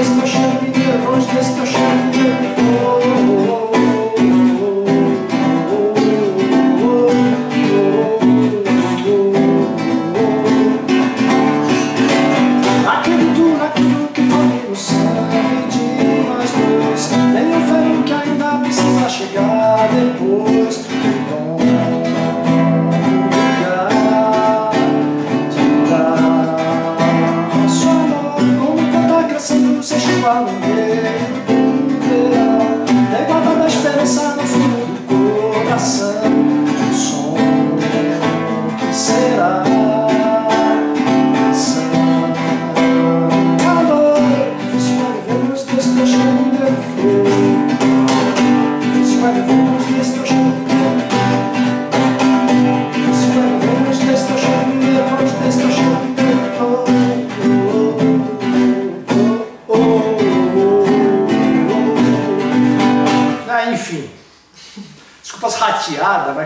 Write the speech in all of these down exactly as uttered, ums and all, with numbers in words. Mas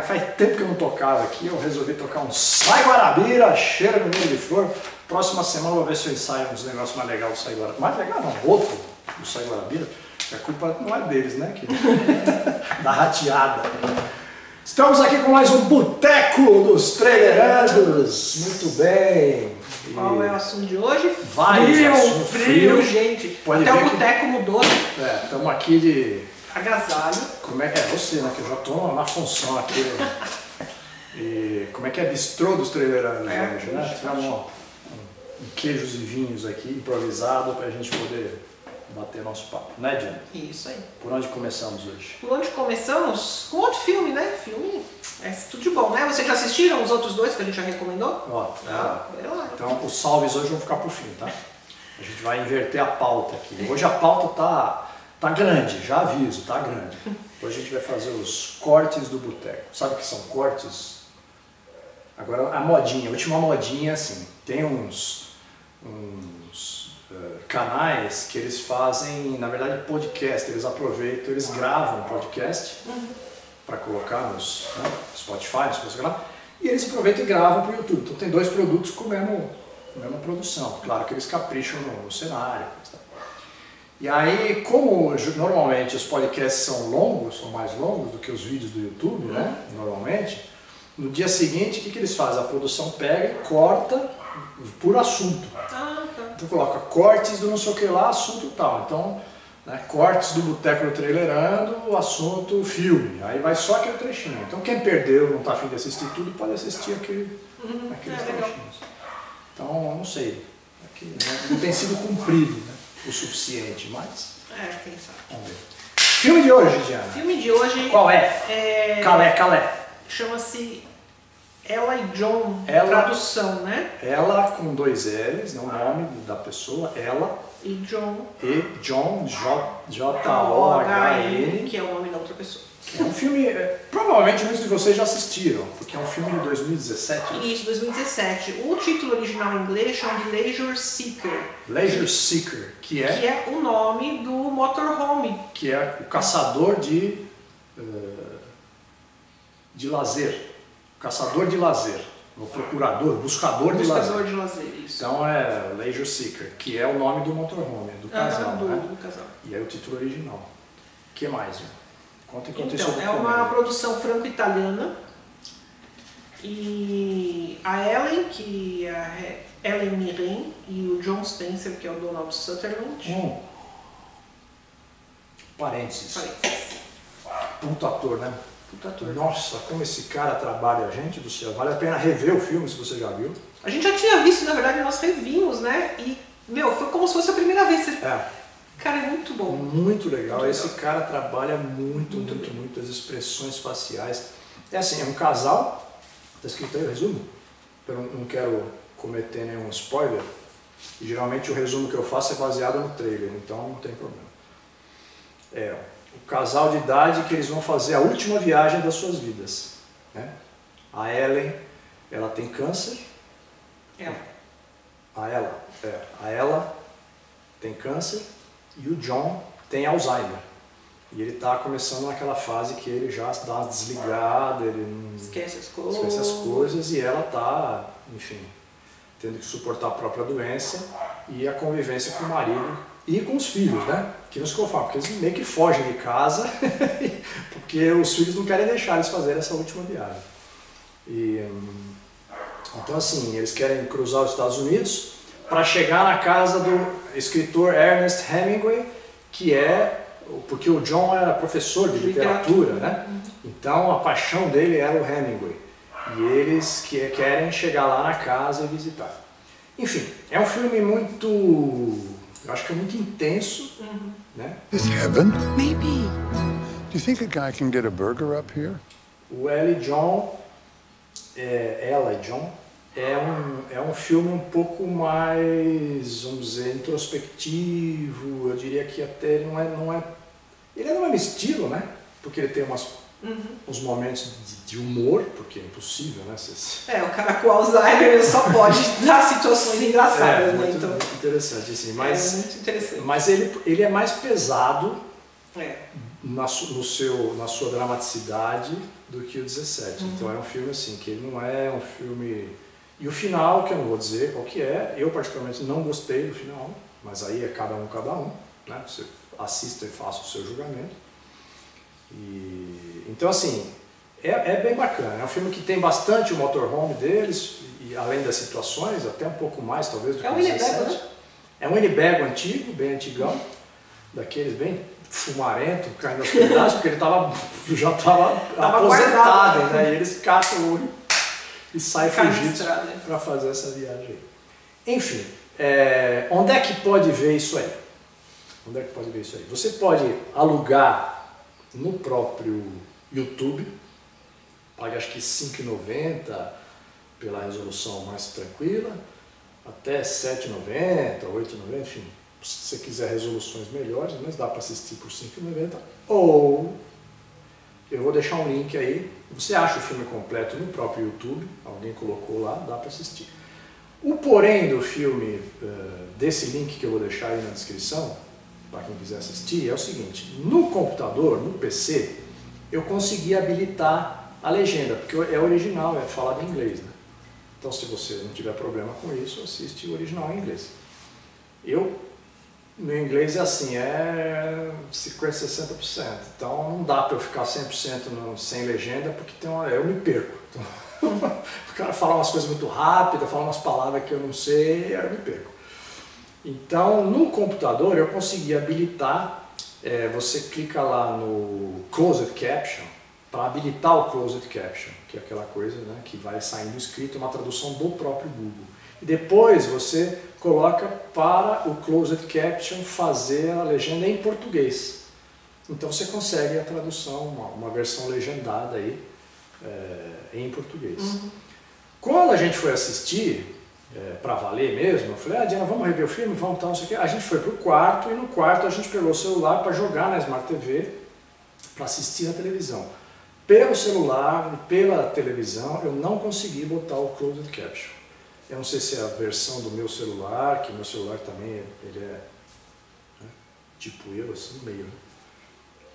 faz tempo que eu não tocava aqui, eu resolvi tocar um Sai Guarabira, cheiro no meio de flor. Próxima semana eu vou ver se eu ensaio uns negócios mais legais do Sai Guarabira. Mais legal não, outro do Sai Guarabira, que a culpa não é deles, né? Que... da rateada. Estamos aqui com mais um Boteco dos Trailerandos. Muito bem. E... qual é o assunto de hoje? Vários frio, assuntos. Frio, frio, gente. Pode até o boteco que... mudou. É, estamos aqui de... agasalho. Como é que é você, né? Que eu já tô na função aqui. E como é que é bistrô dos trailerandos, né? É, né? Tivemos um, um queijos e vinhos aqui, improvisado, pra gente poder bater nosso papo, né, Diana? Isso aí. Por onde começamos hoje? Por onde começamos? Com outro filme, né? Filme é tudo de bom, né? Vocês já assistiram os outros dois que a gente já recomendou? Ó, tá. Ah, então os salves hoje vão ficar pro fim, tá? A gente vai inverter a pauta aqui. Hoje a pauta tá... tá grande, já aviso, tá grande. Hoje a gente vai fazer os cortes do boteco. Sabe o que são cortes? Agora a modinha, a última modinha assim, tem uns, uns uh, canais que eles fazem, na verdade podcast, eles aproveitam, eles gravam podcast para colocar nos, né, Spotify, nos coisas, e eles aproveitam e gravam para o YouTube. Então tem dois produtos com a mesma, mesma produção, claro que eles capricham no, no cenário. E aí, como normalmente os podcasts são longos, são mais longos do que os vídeos do YouTube, né? Normalmente, no dia seguinte, o que, que eles fazem? A produção pega e corta por assunto. Ah, tá. Então coloca cortes do não sei o que lá, assunto tal. Então, né, cortes do Boteco do Trailerando, assunto filme. Aí vai só aquele trechinho. Então quem perdeu, não está afim de assistir tudo, pode assistir aquele, uhum, aqueles é, trechinhos. Legal. Então, não sei. Aqui, né, não tem sido cumprido, né? O suficiente, mas... é, quem sabe. Vamos ver. Filme de hoje, Diana. Filme de hoje... qual é? é... Calé, Calé. Chama-se Ella e John, Ela... tradução, né? Ela com dois L's, não o ah. nome da pessoa, Ella. E John. E John, J O H N. Que é o nome da outra pessoa. É um filme... é, provavelmente muitos de vocês já assistiram, porque é um filme de dois mil e dezessete. Né? Isso, dois mil e dezessete. O título original em inglês chama de Leisure Seeker. Leisure Seeker, que é... que é o nome do motorhome. Que é o caçador de... uh, de lazer. Caçador de lazer. O procurador, buscador, buscador de lazer. Buscador de lazer, isso. Então é Leisure Seeker, que é o nome do motorhome, do casal, ah, do, né? do casal. E é o título original. O que mais, né? Então, é uma produção franco-italiana e a Helen, que é a Helen Mirren, e o John Spencer, que é o Donald Sutherland. Hum. Parênteses. Parênteses. Puta ator, né? Puta ator. Nossa, como esse cara trabalha, gente do céu. Vale a pena rever o filme, se você já viu. A gente já tinha visto, na verdade, nós revimos, né? E, meu, foi como se fosse a primeira vez. É. Cara, é muito bom. Muito legal. Muito Esse legal. cara trabalha muito, muito, muito, muito as expressões faciais. É assim, é um casal. Está escrito aí o resumo? Eu não quero cometer nenhum spoiler. E geralmente o resumo que eu faço é baseado no trailer, então não tem problema. É o casal de idade que eles vão fazer a última viagem das suas vidas. Né? A Helen, ela tem câncer. Ela. A ela, é. A ela tem câncer. E o John tem Alzheimer. E ele está começando naquela fase que ele já dá uma desligada, ele não esquece as coisas, esquece as coisas e ela está, enfim, tendo que suportar a própria doença. e a convivência com o marido e com os filhos, né? Que nos conforma, porque eles meio que fogem de casa, porque os filhos não querem deixar eles fazerem essa última viagem. E, então assim, eles querem cruzar os Estados Unidos para chegar na casa do escritor Ernest Hemingway, que é, porque o John era professor de literatura, né? Então a paixão dele era o Hemingway. E eles que querem chegar lá na casa e visitar. Enfim, é um filme muito, eu acho que é muito intenso, uhum. né? Is heaven? Maybe. Do you think a guy can get a burger up here? O Ella e John, é, Ella e John é um é um filme um pouco mais, vamos dizer, introspectivo. Eu diria que até ele não é não é ele não é estilo, né? Porque ele tem umas Uhum. os momentos de, de humor, porque é impossível, né? Cês... É, o cara com Alzheimer só pode dar situações engraçadas, é, muito, né? Então... muito interessante, assim, mas, é muito interessante. Mas ele, ele é mais pesado é. na, no seu, na sua dramaticidade do que o dezessete. Uhum. Então é um filme assim, que ele não é um filme... E o final, que eu não vou dizer qual que é, eu particularmente não gostei do final, mas aí é cada um, cada um, né? Você assista e faça o seu julgamento. E, então assim, é, é bem bacana, é um filme que tem bastante o motorhome deles, e além das situações, até um pouco mais talvez do que o dezessete. É um N-Bag antigo, bem antigão, daqueles bem fumarento, caindo das pedaços, porque ele tava, já estava aposentado, né? E eles catam o olho e saem fugidos para fazer essa viagem aí. Enfim, é, onde é que pode ver isso aí? Onde é que pode ver isso aí? Você pode alugar no próprio YouTube, paga acho que cinco reais e noventa centavos pela resolução mais tranquila, até sete reais e noventa centavos, oito reais e noventa centavos, enfim, se você quiser resoluções melhores, mas dá para assistir por cinco reais e noventa centavos, ou eu vou deixar um link aí, você acha o filme completo no próprio YouTube, alguém colocou lá, dá para assistir. O porém do filme, desse link que eu vou deixar aí na descrição, para quem quiser assistir, é o seguinte, no computador, no P C, eu consegui habilitar a legenda, porque é original, é falado em inglês, né? Então se você não tiver problema com isso, assiste o original em inglês. Eu, meu inglês é assim, é cinquenta, sessenta por cento, então não dá para eu ficar cem por cento no, sem legenda, porque tem uma, eu me perco. Então, o cara fala umas coisas muito rápidas, fala umas palavras que eu não sei, eu me perco. Então, no computador eu consegui habilitar, é, você clica lá no Closed Caption, para habilitar o Closed Caption, que é aquela coisa, né, que vai saindo escrito, uma tradução do próprio Google. E depois você coloca para o Closed Caption fazer a legenda em português. Então você consegue a tradução, uma, uma versão legendada aí, é, em português. Uhum. Quando a gente foi assistir, É, para valer mesmo, eu falei, ah, Diana, vamos rever o filme, vamos tal, não sei o que. A gente foi pro quarto e no quarto a gente pegou o celular para jogar na Smart T V, para assistir na televisão. Pelo celular e pela televisão eu não consegui botar o Closed Caption. Eu não sei se é a versão do meu celular, que meu celular também ele é, né, tipo eu, assim, meio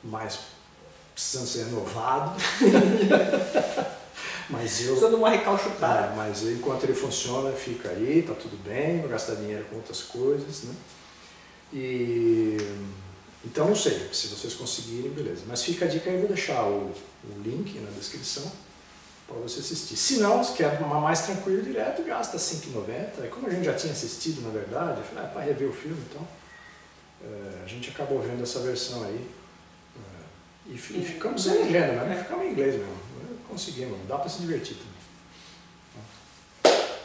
mais precisando ser renovado. Mas eu, precisando de uma recalchutada. É, mas enquanto ele funciona, fica aí, tá tudo bem, vou gastar dinheiro com outras coisas, né? E, então não sei, se vocês conseguirem, beleza. Mas fica a dica aí, eu vou deixar o, o link na descrição para você assistir. Se não, se quer uma mais tranquila direto, gasta cinco reais e noventa centavos. E como a gente já tinha assistido, na verdade, eu falei, ah, é para rever o filme, então é, a gente acabou vendo essa versão aí. É, e ficamos sem legenda, né? Ficamos em inglês mesmo. Conseguimos, dá para se divertir também.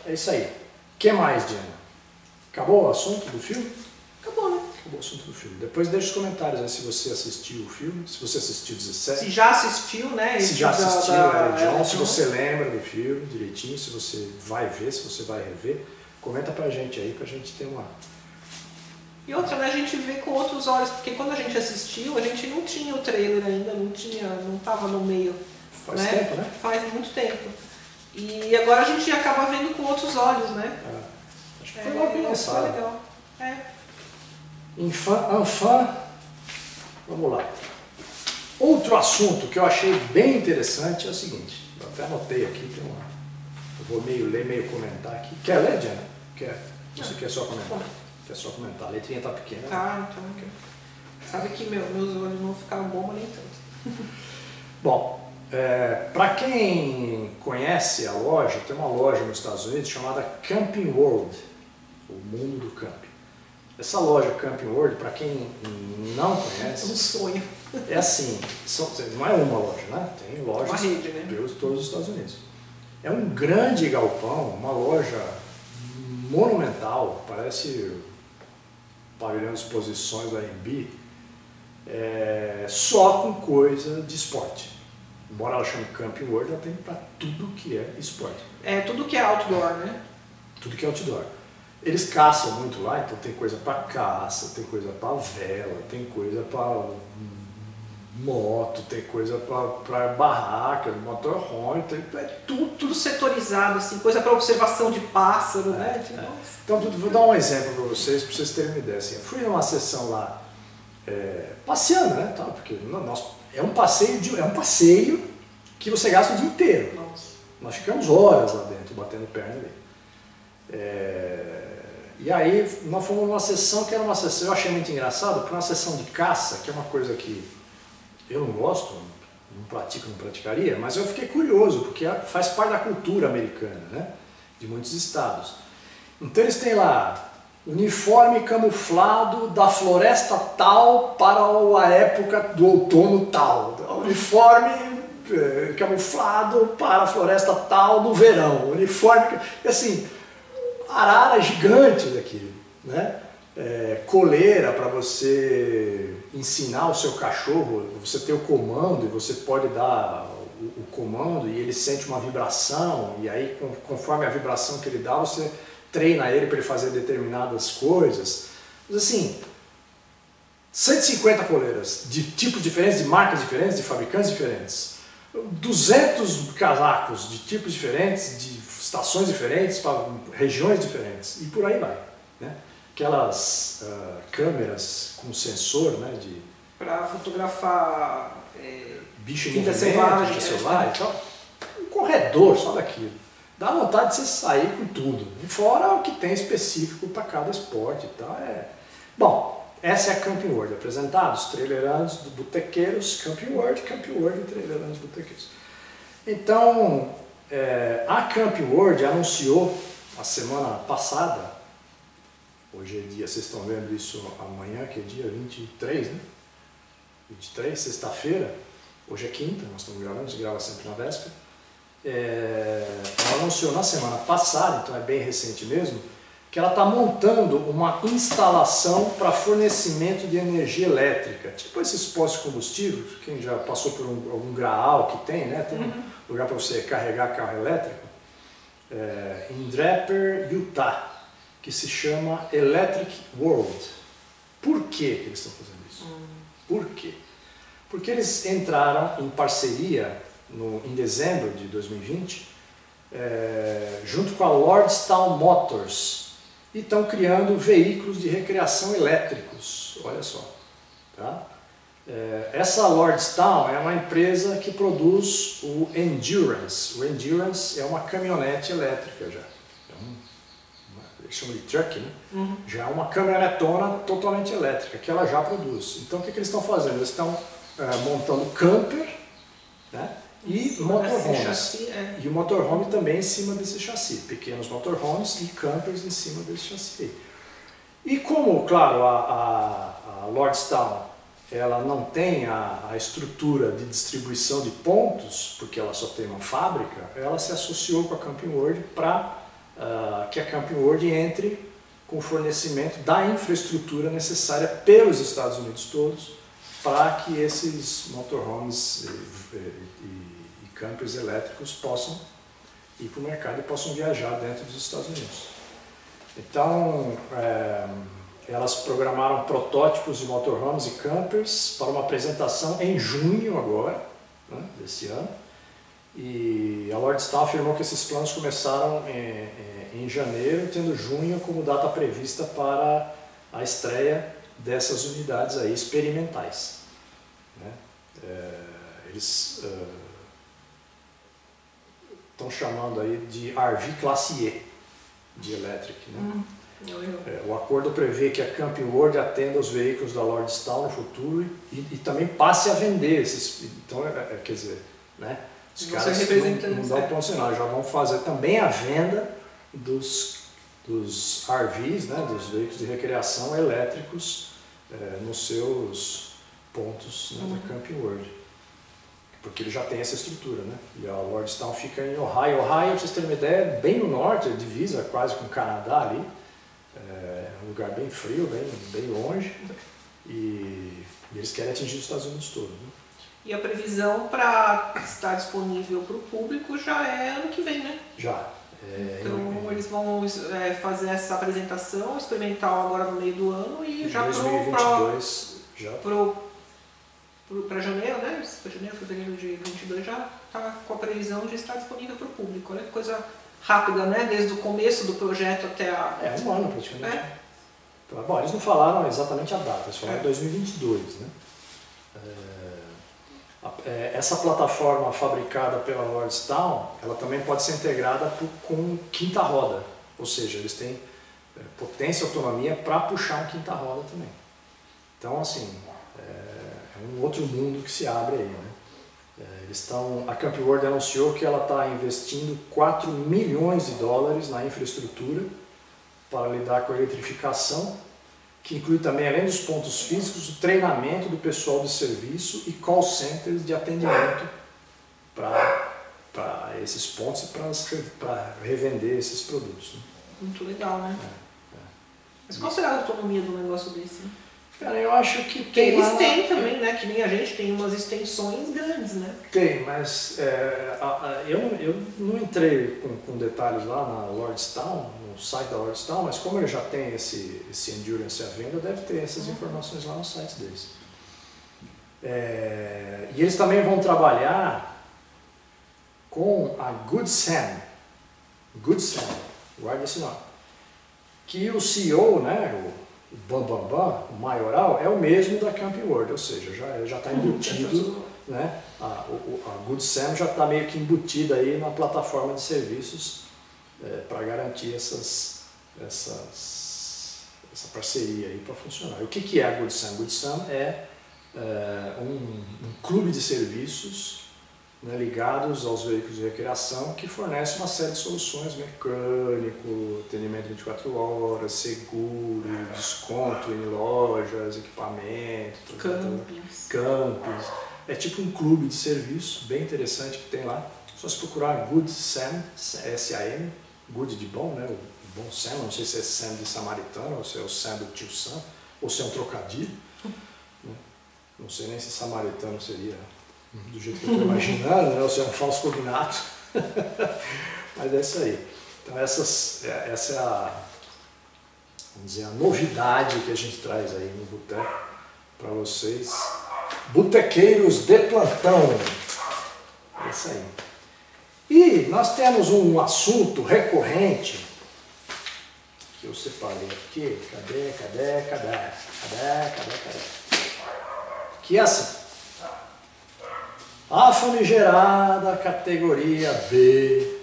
É isso aí. O que mais, Diana? Acabou o assunto do filme? Acabou, né? Acabou o assunto do filme. Depois deixa os comentários aí, né, se você assistiu o filme, se você assistiu dezessete. Se já assistiu, né? Se já assistiu, da, é, John, é, se você lembra do filme direitinho, se você vai ver, se você vai rever. Comenta pra gente aí, pra gente ter uma... E outra, né, a gente vê com outros olhos, porque quando a gente assistiu, a gente não tinha o trailer ainda, não tinha, não tava no meio... Faz né? tempo, né? Faz muito tempo. E agora a gente acaba vendo com outros olhos, né? É. Acho que foi é, logo lançado. Foi legal. É. Infã, infã. Vamos lá. Outro assunto que eu achei bem interessante é o seguinte. Eu até anotei aqui, tem uma... eu vou meio ler, meio comentar aqui. Quer ler, Diana? Quer? Você quer só comentar? É só comentar, a letrinha tá pequena. Tá, então ok. Sabe que meu, meus olhos não ficaram bons, mas nem tanto. Bom, é, para quem conhece a loja, tem uma loja nos Estados Unidos chamada Camping World, o mundo do camping. Essa loja Camping World, para quem não conhece... É um sonho. É assim, são, não é uma loja, né? Tem lojas uma rede, né? Pelos todos os Estados Unidos. É um grande galpão, uma loja monumental, parece... pavilhão de exposições do A M B, é, só com coisa de esporte. Embora ela chame Camping World, ela tem para tudo que é esporte. É, tudo que é outdoor, né? Tudo que é outdoor. Eles caçam muito lá, então tem coisa para caça, tem coisa para vela, tem coisa para moto, tem coisa para barraca, motorhome, tem, é tudo, tudo setorizado, assim, coisa para observação de pássaro, é, né? É. Então, vou dar um exemplo para vocês, para vocês terem uma ideia. Assim, eu fui numa sessão lá, é, passeando, né? Tal, porque nós, é, um passeio de, é um passeio que você gasta o dia inteiro. Nossa. Nós ficamos horas lá dentro, batendo perna ali. É, e aí, nós fomos numa sessão que era uma sessão, eu achei muito engraçado, porque uma sessão de caça, que é uma coisa que... eu não gosto, não pratico, não praticaria, mas eu fiquei curioso, porque faz parte da cultura americana, né? De muitos estados. Então eles têm lá, uniforme camuflado da floresta tal para a época do outono tal. Uniforme é, camuflado para a floresta tal no verão. Uniforme, assim, arara gigante daqui, né? É, coleira para você ensinar o seu cachorro, você tem o comando e você pode dar o, o comando e ele sente uma vibração e aí com, conforme a vibração que ele dá você treina ele para ele fazer determinadas coisas. Mas assim, cento e cinquenta coleiras de tipos diferentes, de marcas diferentes, de fabricantes diferentes, duzentos casacos de tipos diferentes, de estações diferentes, para regiões diferentes e por aí vai, né? Aquelas uh, câmeras com sensor, né, de... para fotografar... É, bicho em movimento, selvagem, celular é, e tal. Um corredor só daquilo. Dá vontade de você sair com tudo. Fora o que tem específico para cada esporte e tal. É... Bom, essa é a Camping World. Apresentados, trailerandos, botequeiros, Camping World, Camping World e trailerandos, botequeiros. Então, é, a Camping World anunciou, a semana passada... Hoje é dia, vocês estão vendo isso amanhã, que é dia vinte e três, né? vinte e três, sexta-feira. Hoje é quinta, nós estamos gravando, a gente grava sempre na véspera. É... Ela anunciou na semana passada, então é bem recente mesmo, que ela está montando uma instalação para fornecimento de energia elétrica. Tipo esses postos de combustível, quem já passou por um, algum graal que tem, né? Tem um lugar para você carregar carro elétrico. É... Em Draper, Utah. Que se chama Electric World. Por que que eles estão fazendo isso? Hum. Por quê? Porque eles entraram em parceria no, em dezembro de dois mil e vinte, é, junto com a Lordstown Motors, e estão criando veículos de recreação elétricos. Olha só. Tá? É, essa Lordstown é uma empresa que produz o Endurance. O Endurance é uma caminhonete elétrica já. Chama de truck, né? Uhum. Já é uma caminhonetona totalmente elétrica, que ela já produz. Então o que, que eles estão fazendo? Eles estão é, montando camper, né? E motorhomes. É. E o motorhome também em cima desse chassi. Pequenos motorhomes e campers em cima desse chassi. E como, claro, a, a, a Lordstown ela não tem a, a estrutura de distribuição de pontos, porque ela só tem uma fábrica, ela se associou com a Camping World para... Uh, que a Camping World entre com o fornecimento da infraestrutura necessária pelos Estados Unidos todos para que esses motorhomes e, e, e campers elétricos possam ir para o mercado e possam viajar dentro dos Estados Unidos. Então, é, elas programaram protótipos de motorhomes e campers para uma apresentação em junho agora, né, desse ano. E a Lordstown afirmou que esses planos começaram em, em, em janeiro, tendo junho como data prevista para a estreia dessas unidades aí experimentais. Né? É, eles estão uh, chamando aí de R V classe E, de electric. Né? Hum. É, o acordo prevê que a Camping World atenda os veículos da Lordstown no futuro e, e também passe a vender esses. Então, é, é, quer dizer, né? Os não caras não, não dão o ponto sinal, já vão fazer também a venda dos, dos R Vs, né, dos veículos de recreação elétricos, é, nos seus pontos, né, uhum. da Camping World. Porque ele já tem essa estrutura, né? E a Lordstown fica em Ohio. Ohio, pra vocês terem uma ideia, bem no norte, divisa quase com o Canadá ali. É um lugar bem frio, bem, bem longe. E eles querem atingir os Estados Unidos todo, né? E a previsão para estar disponível para o público já é ano que vem, né? Já. É, então eles vão é, fazer essa apresentação experimental agora no meio do ano e já para para janeiro, né? Para janeiro, fevereiro de vinte e dois já está com a previsão de estar disponível para o público. Olha que coisa rápida, né? Desde o começo do projeto até a... É, um ano praticamente. É. Então, bom, eles não falaram exatamente a data, eles falaram é. dois mil e vinte e dois, né? É, é, essa plataforma fabricada pela Lordstown, ela também pode ser integrada por, com quinta roda, ou seja, eles têm é, potência e autonomia para puxar um quinta roda também. Então, assim... um outro mundo que se abre aí, né? Eles estão, a Camping World anunciou que ela está investindo quatro milhões de dólares na infraestrutura para lidar com a eletrificação, que inclui também, além dos pontos físicos, o treinamento do pessoal de serviço e call centers de atendimento para esses pontos e para revender esses produtos, né? Muito legal, né? É, é. Mas qual será a autonomia do negócio desse? Cara, eu acho que tem eles lá, têm também, né? Que nem a gente tem umas extensões grandes, né? Tem, mas é, a, a, eu, eu não entrei com, com detalhes lá na Lordstown, no site da Lordstown, mas como ele já tem esse, esse Endurance à venda, deve ter essas informações lá no site deles. É, e eles também vão trabalhar com a Good Sam. Good Sam, guarda esse nome. Que o C E O, né? O, O bam, bam, bam, o maioral, é o mesmo da Camping World, ou seja, já já está embutido, né? A, a Good Sam já está meio que embutida aí na plataforma de serviços, é, para garantir essas, essas, essa parceria aí para funcionar. O que, que é a Good Sam? Good Sam é, é um, um clube de serviços, né, ligados aos veículos de recreação, que fornece uma série de soluções: mecânico, atendimento vinte e quatro horas, seguro, desconto em lojas, equipamento, campings. campings. É tipo um clube de serviço bem interessante que tem lá. Só se procurar Good Sam, S A M, Good de bom, né? O bom Sam, não sei se é Sam de samaritano, ou se é o Sam do tio Sam, ou se é um trocadilho. Não sei nem se samaritano seria... do jeito que eu estou imaginando, né? Ou seja, um falso combinado. Mas é isso aí. Então essas, essa é a, vamos dizer, a novidade que a gente traz aí no boteco para vocês, botequeiros de plantão. É isso aí. E nós temos um assunto recorrente que eu separei aqui. Cadê, cadê, cadê, cadê, cadê, cadê? Que é assim. A famigerada categoria B,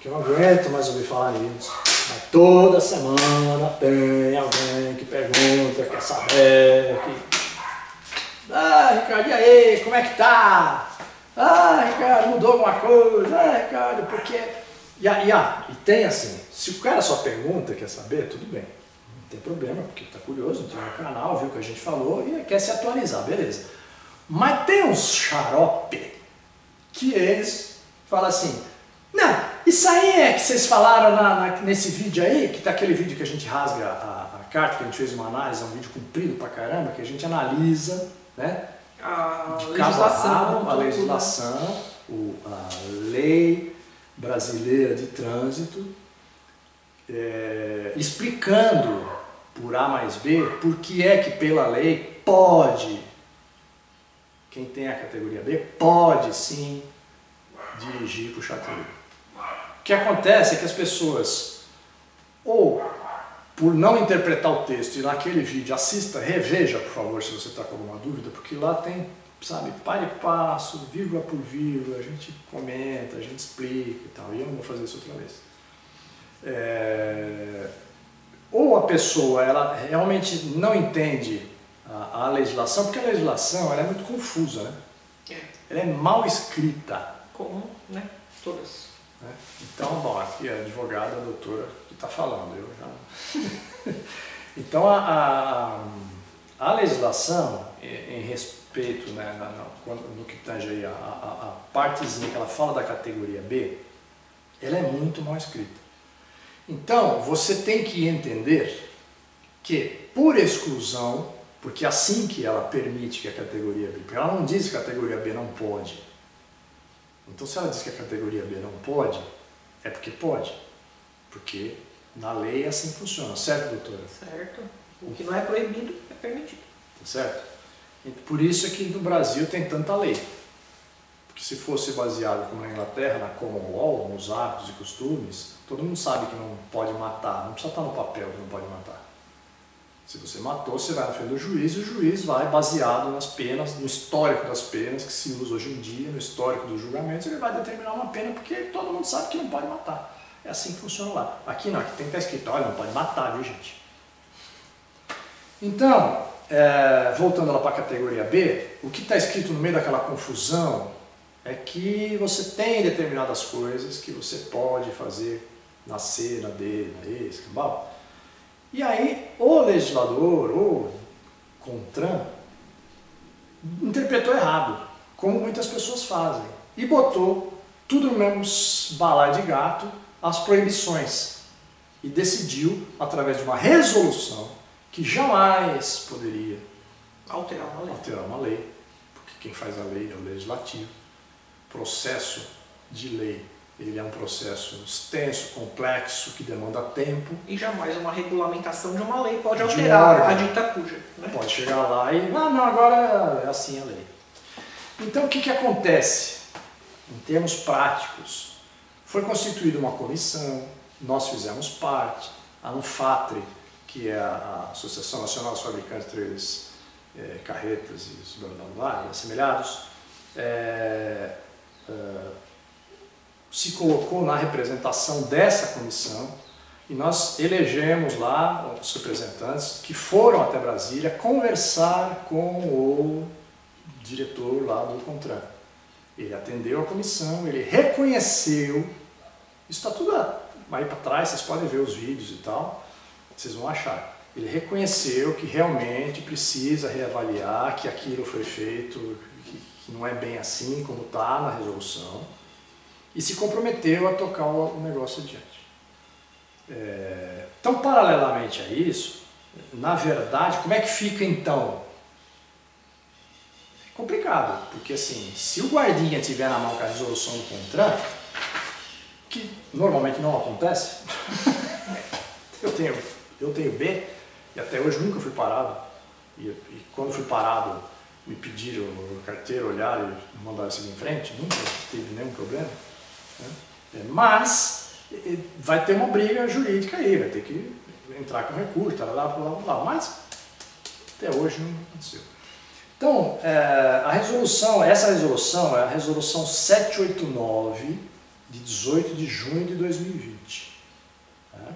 que eu não aguento mais ouvir falar nisso, mas toda semana tem alguém que pergunta, quer saber, que... Ah, Ricardo, e aí, como é que tá? Ah, Ricardo, mudou alguma coisa? Ah, Ricardo, por quê? E, e, e tem assim, se o cara só pergunta, quer saber, tudo bem. Não tem problema, porque tá curioso, entrou no canal, viu o que a gente falou e quer se atualizar, beleza. Mas tem uns xarope que eles falam assim: não, isso aí é que vocês falaram na, na, nesse vídeo aí, que tá aquele vídeo que a gente rasga a, a carta, que a gente fez uma análise, é um vídeo comprido pra caramba, que a gente analisa, né? A de legislação, a legislação, o, a lei brasileira de trânsito, é, explicando por A mais B por que é que pela lei pode... Quem tem a categoria B pode sim dirigir e puxar trilho. O que acontece é que as pessoas, ou por não interpretar o texto, e naquele vídeo assista, reveja por favor se você está com alguma dúvida, porque lá tem, sabe, par e passo, vírgula por vírgula, a gente comenta, a gente explica e tal, e eu não vou fazer isso outra vez. é, ou a pessoa ela realmente não entende a, a legislação, porque a legislação ela é muito confusa, né? É. Ela é mal escrita. Como, né? Todas. Né? Então, bom, aqui é a advogada, a doutora, que está falando, eu já... Então, a, a, a legislação, em respeito, né, na, na, quando, no que tange aí a, a, a partezinha que ela fala da categoria B, ela é muito mal escrita. Então, você tem que entender que, por exclusão, porque assim que ela permite que a categoria B, porque ela não diz que a categoria B não pode. Então, se ela diz que a categoria B não pode, é porque pode. Porque na lei assim funciona, certo, doutora? Certo. O que não é proibido é permitido. Tá certo? Por isso é que no Brasil tem tanta lei. Porque se fosse baseado como na Inglaterra, na common law, nos hábitos e costumes, todo mundo sabe que não pode matar, não precisa estar no papel que não pode matar. Se você matou, você vai na frente do juiz e o juiz vai baseado nas penas, no histórico das penas que se usa hoje em dia, no histórico dos julgamentos, ele vai determinar uma pena porque todo mundo sabe que não pode matar. É assim que funciona lá. Aqui não, aqui tem que estar escrito, olha, não pode matar, viu gente? Então, é, voltando lá para a categoria B, o que está escrito no meio daquela confusão é que você tem determinadas coisas que você pode fazer na C, na D, na E, escambau. E aí, o legislador, ou CONTRAN, interpretou errado, como muitas pessoas fazem, e botou tudo no mesmo balaio de gato, as proibições, e decidiu, através de uma resolução, que jamais poderia alterar uma lei, alterar uma lei porque quem faz a lei é o legislativo. O processo de lei, ele é um processo extenso, complexo, que demanda tempo. E jamais uma regulamentação de uma lei pode alterar a dita cuja. Né? Pode chegar lá e... Ah, não, agora é assim a lei. Então, o que, que acontece? Em termos práticos, foi constituída uma comissão, nós fizemos parte, a Unfatre, que é a Associação Nacional dos Fabricantes de Trailers, é, Carretas e blá, blá, blá, assemelhados, é, é, se colocou na representação dessa comissão e nós elegemos lá os representantes que foram até Brasília conversar com o diretor lá do CONTRAN. Ele atendeu a comissão, ele reconheceu, isso está tudo aí para trás, vocês podem ver os vídeos e tal, vocês vão achar. Ele reconheceu que realmente precisa reavaliar, que aquilo foi feito, que não é bem assim como está na resolução, e se comprometeu a tocar o negócio adiante. É... Então, paralelamente a isso, na verdade, como é que fica então? É complicado, porque assim, se o guardinha tiver na mão com a resolução do CONTRAN, que normalmente não acontece, eu, tenho, eu tenho B, e até hoje nunca fui parado, e, e quando fui parado, me pediram o carteiro, olharam e mandaram seguir em frente, nunca teve nenhum problema. Né? Mas vai ter uma briga jurídica aí, vai ter que entrar com recurso, lá, lá, lá, lá. Mas até hoje não aconteceu. Então, é, a resolução, essa resolução é a Resolução sete oito nove, de dezoito de junho de dois mil e vinte. Né?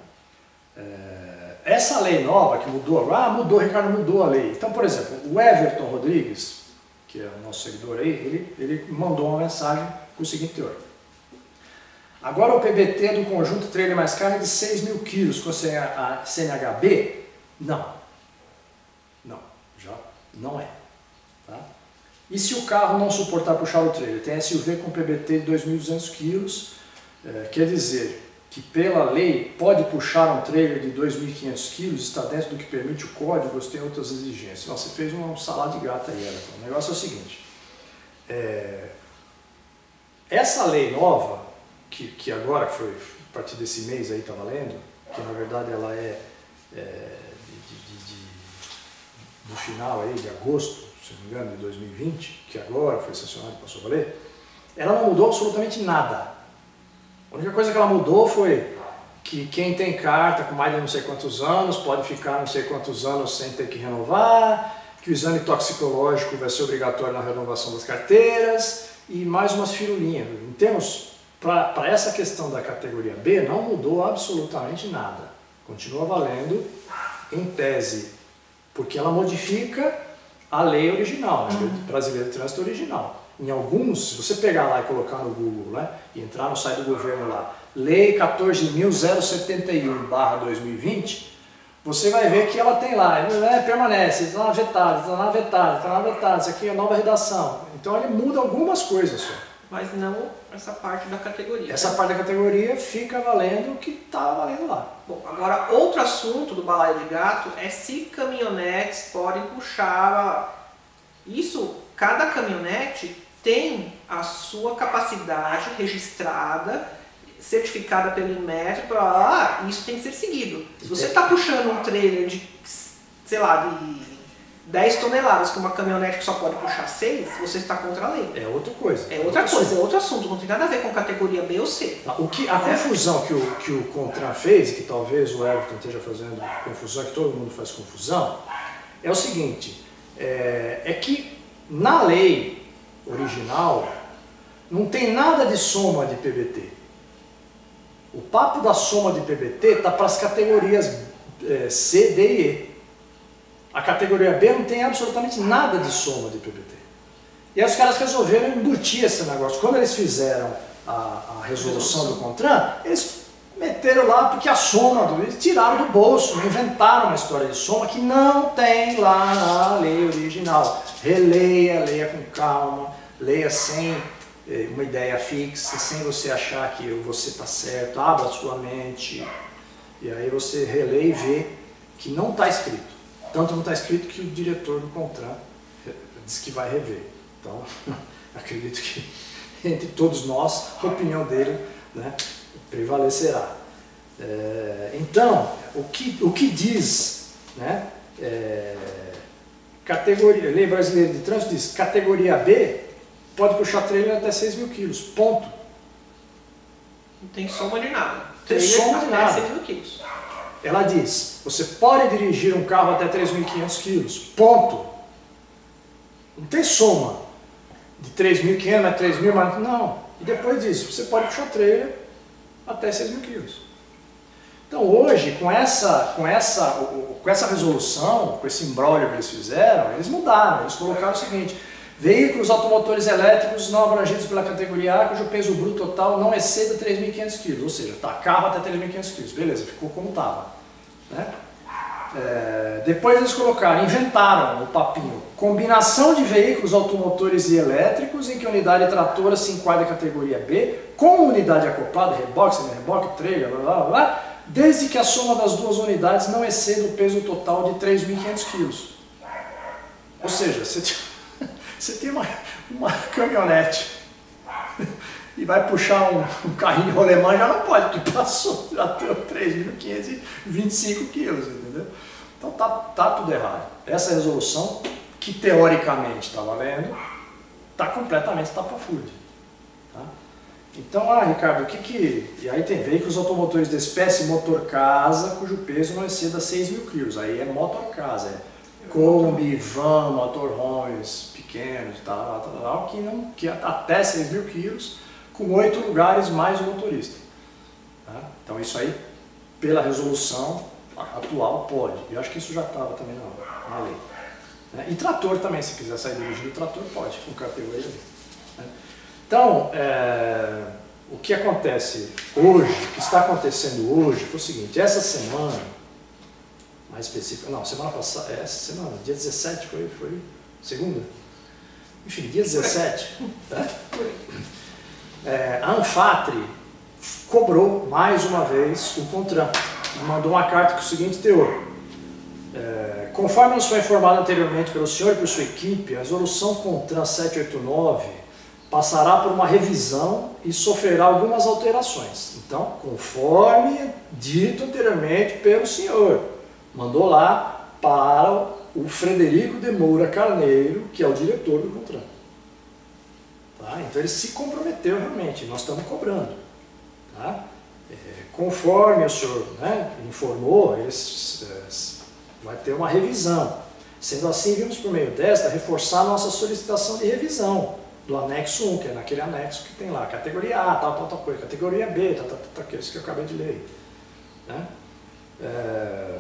É, essa lei nova que mudou agora, ah, mudou, Ricardo, mudou a lei. Então, por exemplo, o Everton Rodrigues, que é o nosso seguidor aí, ele, ele mandou uma mensagem com o seguinte teor. Agora o P B T do conjunto trailer mais carga é de seis mil quilos com a C N H B? Não. Não, já não é. Tá? E se o carro não suportar puxar o trailer? Tem S U V com P B T de dois mil e duzentos quilos, é, quer dizer... que pela lei pode puxar um trailer de dois mil e quinhentos quilos, está dentro do que permite o código, você tem outras exigências. Nossa, você fez um salado de gata aí, Everton. O negócio é o seguinte, é... essa lei nova, que, que agora foi, a partir desse mês aí está valendo, que na verdade ela é, é de, de, de, do final aí de agosto, se não me engano, de dois mil e vinte, que agora foi sancionada e passou a valer, ela não mudou absolutamente nada. A única coisa que ela mudou foi que quem tem carta com mais de não sei quantos anos pode ficar não sei quantos anos sem ter que renovar, que o exame toxicológico vai ser obrigatório na renovação das carteiras e mais umas firulinhas. Em termos Para essa questão da categoria B, não mudou absolutamente nada. Continua valendo em tese, porque ela modifica a lei original, a lei brasileira de trânsito original. Em alguns, se você pegar lá e colocar no Google, né, e entrar no site do governo lá, Lei quatorze mil, zero setenta e um, barra dois mil e vinte, você vai ver que ela tem lá, né, permanece, está lá vetada, está lá vetada, está lá vetada, isso aqui é nova redação. Então ele muda algumas coisas só. Mas não essa parte da categoria. Essa parte da categoria fica valendo o que está valendo lá. Bom, agora outro assunto do balaio de gato é se caminhonetes podem puxar. Isso, cada caminhonete tem a sua capacidade registrada, certificada pelo Inmetro, para lá, ah, isso tem que ser seguido. Se você está puxando um trailer de, sei lá, de dez toneladas, que uma caminhonete que só pode puxar seis, você está contra a lei. É outra coisa. É outra coisa, assunto. É outro assunto, não tem nada a ver com categoria B ou C. O que, a é. confusão que o, que o CONTRAN fez, que talvez o Everton esteja fazendo confusão, que todo mundo faz confusão, é o seguinte, é, é que na lei original não tem nada de soma de P B T. O papo da soma de P B T está para as categorias é, C, D e E. A categoria B não tem absolutamente nada de soma de P B T. E aí os caras resolveram embutir esse negócio. Quando eles fizeram a, a resolução do CONTRAN, eles meteram lá porque a soma, do, eles tiraram do bolso, inventaram uma história de soma que não tem lá na lei original. Releia, leia com calma, leia sem eh, uma ideia fixa, sem você achar que você está certo, abra a sua mente. E aí você releia e vê que não está escrito. Tanto não está escrito que o diretor do CONTRAN diz que vai rever. Então, acredito que entre todos nós, a opinião dele, né, prevalecerá. É, então, o que, o que diz, né, é, categoria, Lei Brasileira de Trânsito diz, categoria B pode puxar trailer até seis mil quilos, ponto. Não tem soma de nada. Tem soma de nada. seis mil quilos. Ela diz, você pode dirigir um carro até três mil e quinhentos quilos, ponto. Não tem soma de três mil e quinhentos, mas três mil, mas não. E depois disso, você pode puxar trailer até seis mil quilos. Então hoje, com essa, com, essa, com essa resolução, com esse imbróglio que eles fizeram, eles mudaram, eles colocaram o seguinte, veículos automotores elétricos não abrangidos pela categoria A, cujo peso bruto total não exceda três mil e quinhentos quilos, ou seja, tá, carro até três mil e quinhentos quilos, beleza, ficou como estava. Né? É, depois eles colocaram, inventaram o papinho, combinação de veículos automotores e elétricos em que unidade tratora se enquadra categoria B, com unidade acoplada, reboque, semi-reboque, trailer, blá blá blá, desde que a soma das duas unidades não exceda o peso total de três mil e quinhentos quilos. Ou seja, você... Você tem uma, uma caminhonete e vai puxar um, um carrinho rolemã, já não pode, porque passou, já deu três mil quinhentos e vinte e cinco quilos, entendeu? Então tá, tá tudo errado. Essa resolução, que teoricamente está valendo, está completamente tapa-food. Tá? Então, ah, Ricardo, o que que... E aí tem veículos automotores da espécie motor-casa, cujo peso não exceda seis mil quilos, aí é motor-casa, é Kombi, van, motorhomes pequenos, tal, tal, tal, que, não, que até seis mil quilos, com oito lugares mais o motorista. Tá? Então isso aí, pela resolução atual, pode. Eu acho que isso já estava também na, na lei. Né? E trator também, se quiser sair dirigindo o trator, pode, com categoria ali. Né? Então, é, o que acontece hoje, o que está acontecendo hoje, foi o seguinte, essa semana... mais específica, não, semana passada, essa semana, dia dezessete foi, foi segunda? Enfim, dia dezessete, tá? É, a Unfatre cobrou mais uma vez o CONTRAN, mandou uma carta com o seguinte teor. É, conforme nos foi informado anteriormente pelo senhor e por sua equipe, a resolução CONTRAN sete oito nove passará por uma revisão e sofrerá algumas alterações. Então, conforme dito anteriormente pelo senhor, mandou lá para o Frederico de Moura Carneiro, que é o diretor do CONTRAN. Tá? Então ele se comprometeu realmente, nós estamos cobrando. Tá? É, conforme o senhor, né, informou, eles, eles, vai ter uma revisão. Sendo assim, vimos por meio desta reforçar nossa solicitação de revisão, do anexo um, que é naquele anexo que tem lá, categoria A, tal, tal, tal coisa, categoria B, tal, tal, tal, tal, isso que eu acabei de ler. Né? É...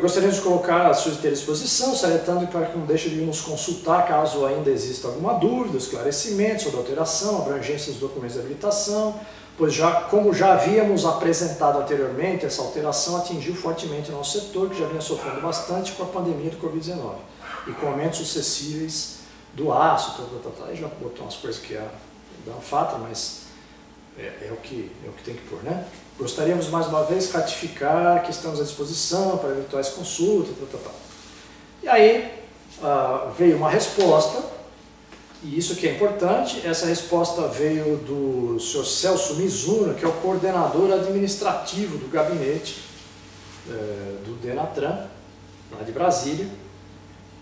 Gostaríamos de colocar à sua disposição, seletando para que não deixe de nos consultar caso ainda exista alguma dúvida, esclarecimento sobre alteração, abrangência dos documentos de habilitação, pois já, como já havíamos apresentado anteriormente, essa alteração atingiu fortemente o nosso setor, que já vinha sofrendo bastante com a pandemia do covid dezenove e com aumentos sucessivos do aço, tal, tal, tal, tal. Já botou umas coisas que é da Unfatre, mas é, é, o que, é o que tem que pôr, né? Gostaríamos mais uma vez ratificar que estamos à disposição para eventuais consultas, tal, tal, tal. E aí uh, veio uma resposta, e isso que é importante, essa resposta veio do senhor Celso Mizuno, que é o coordenador administrativo do gabinete uh, do DENATRAN, lá de Brasília,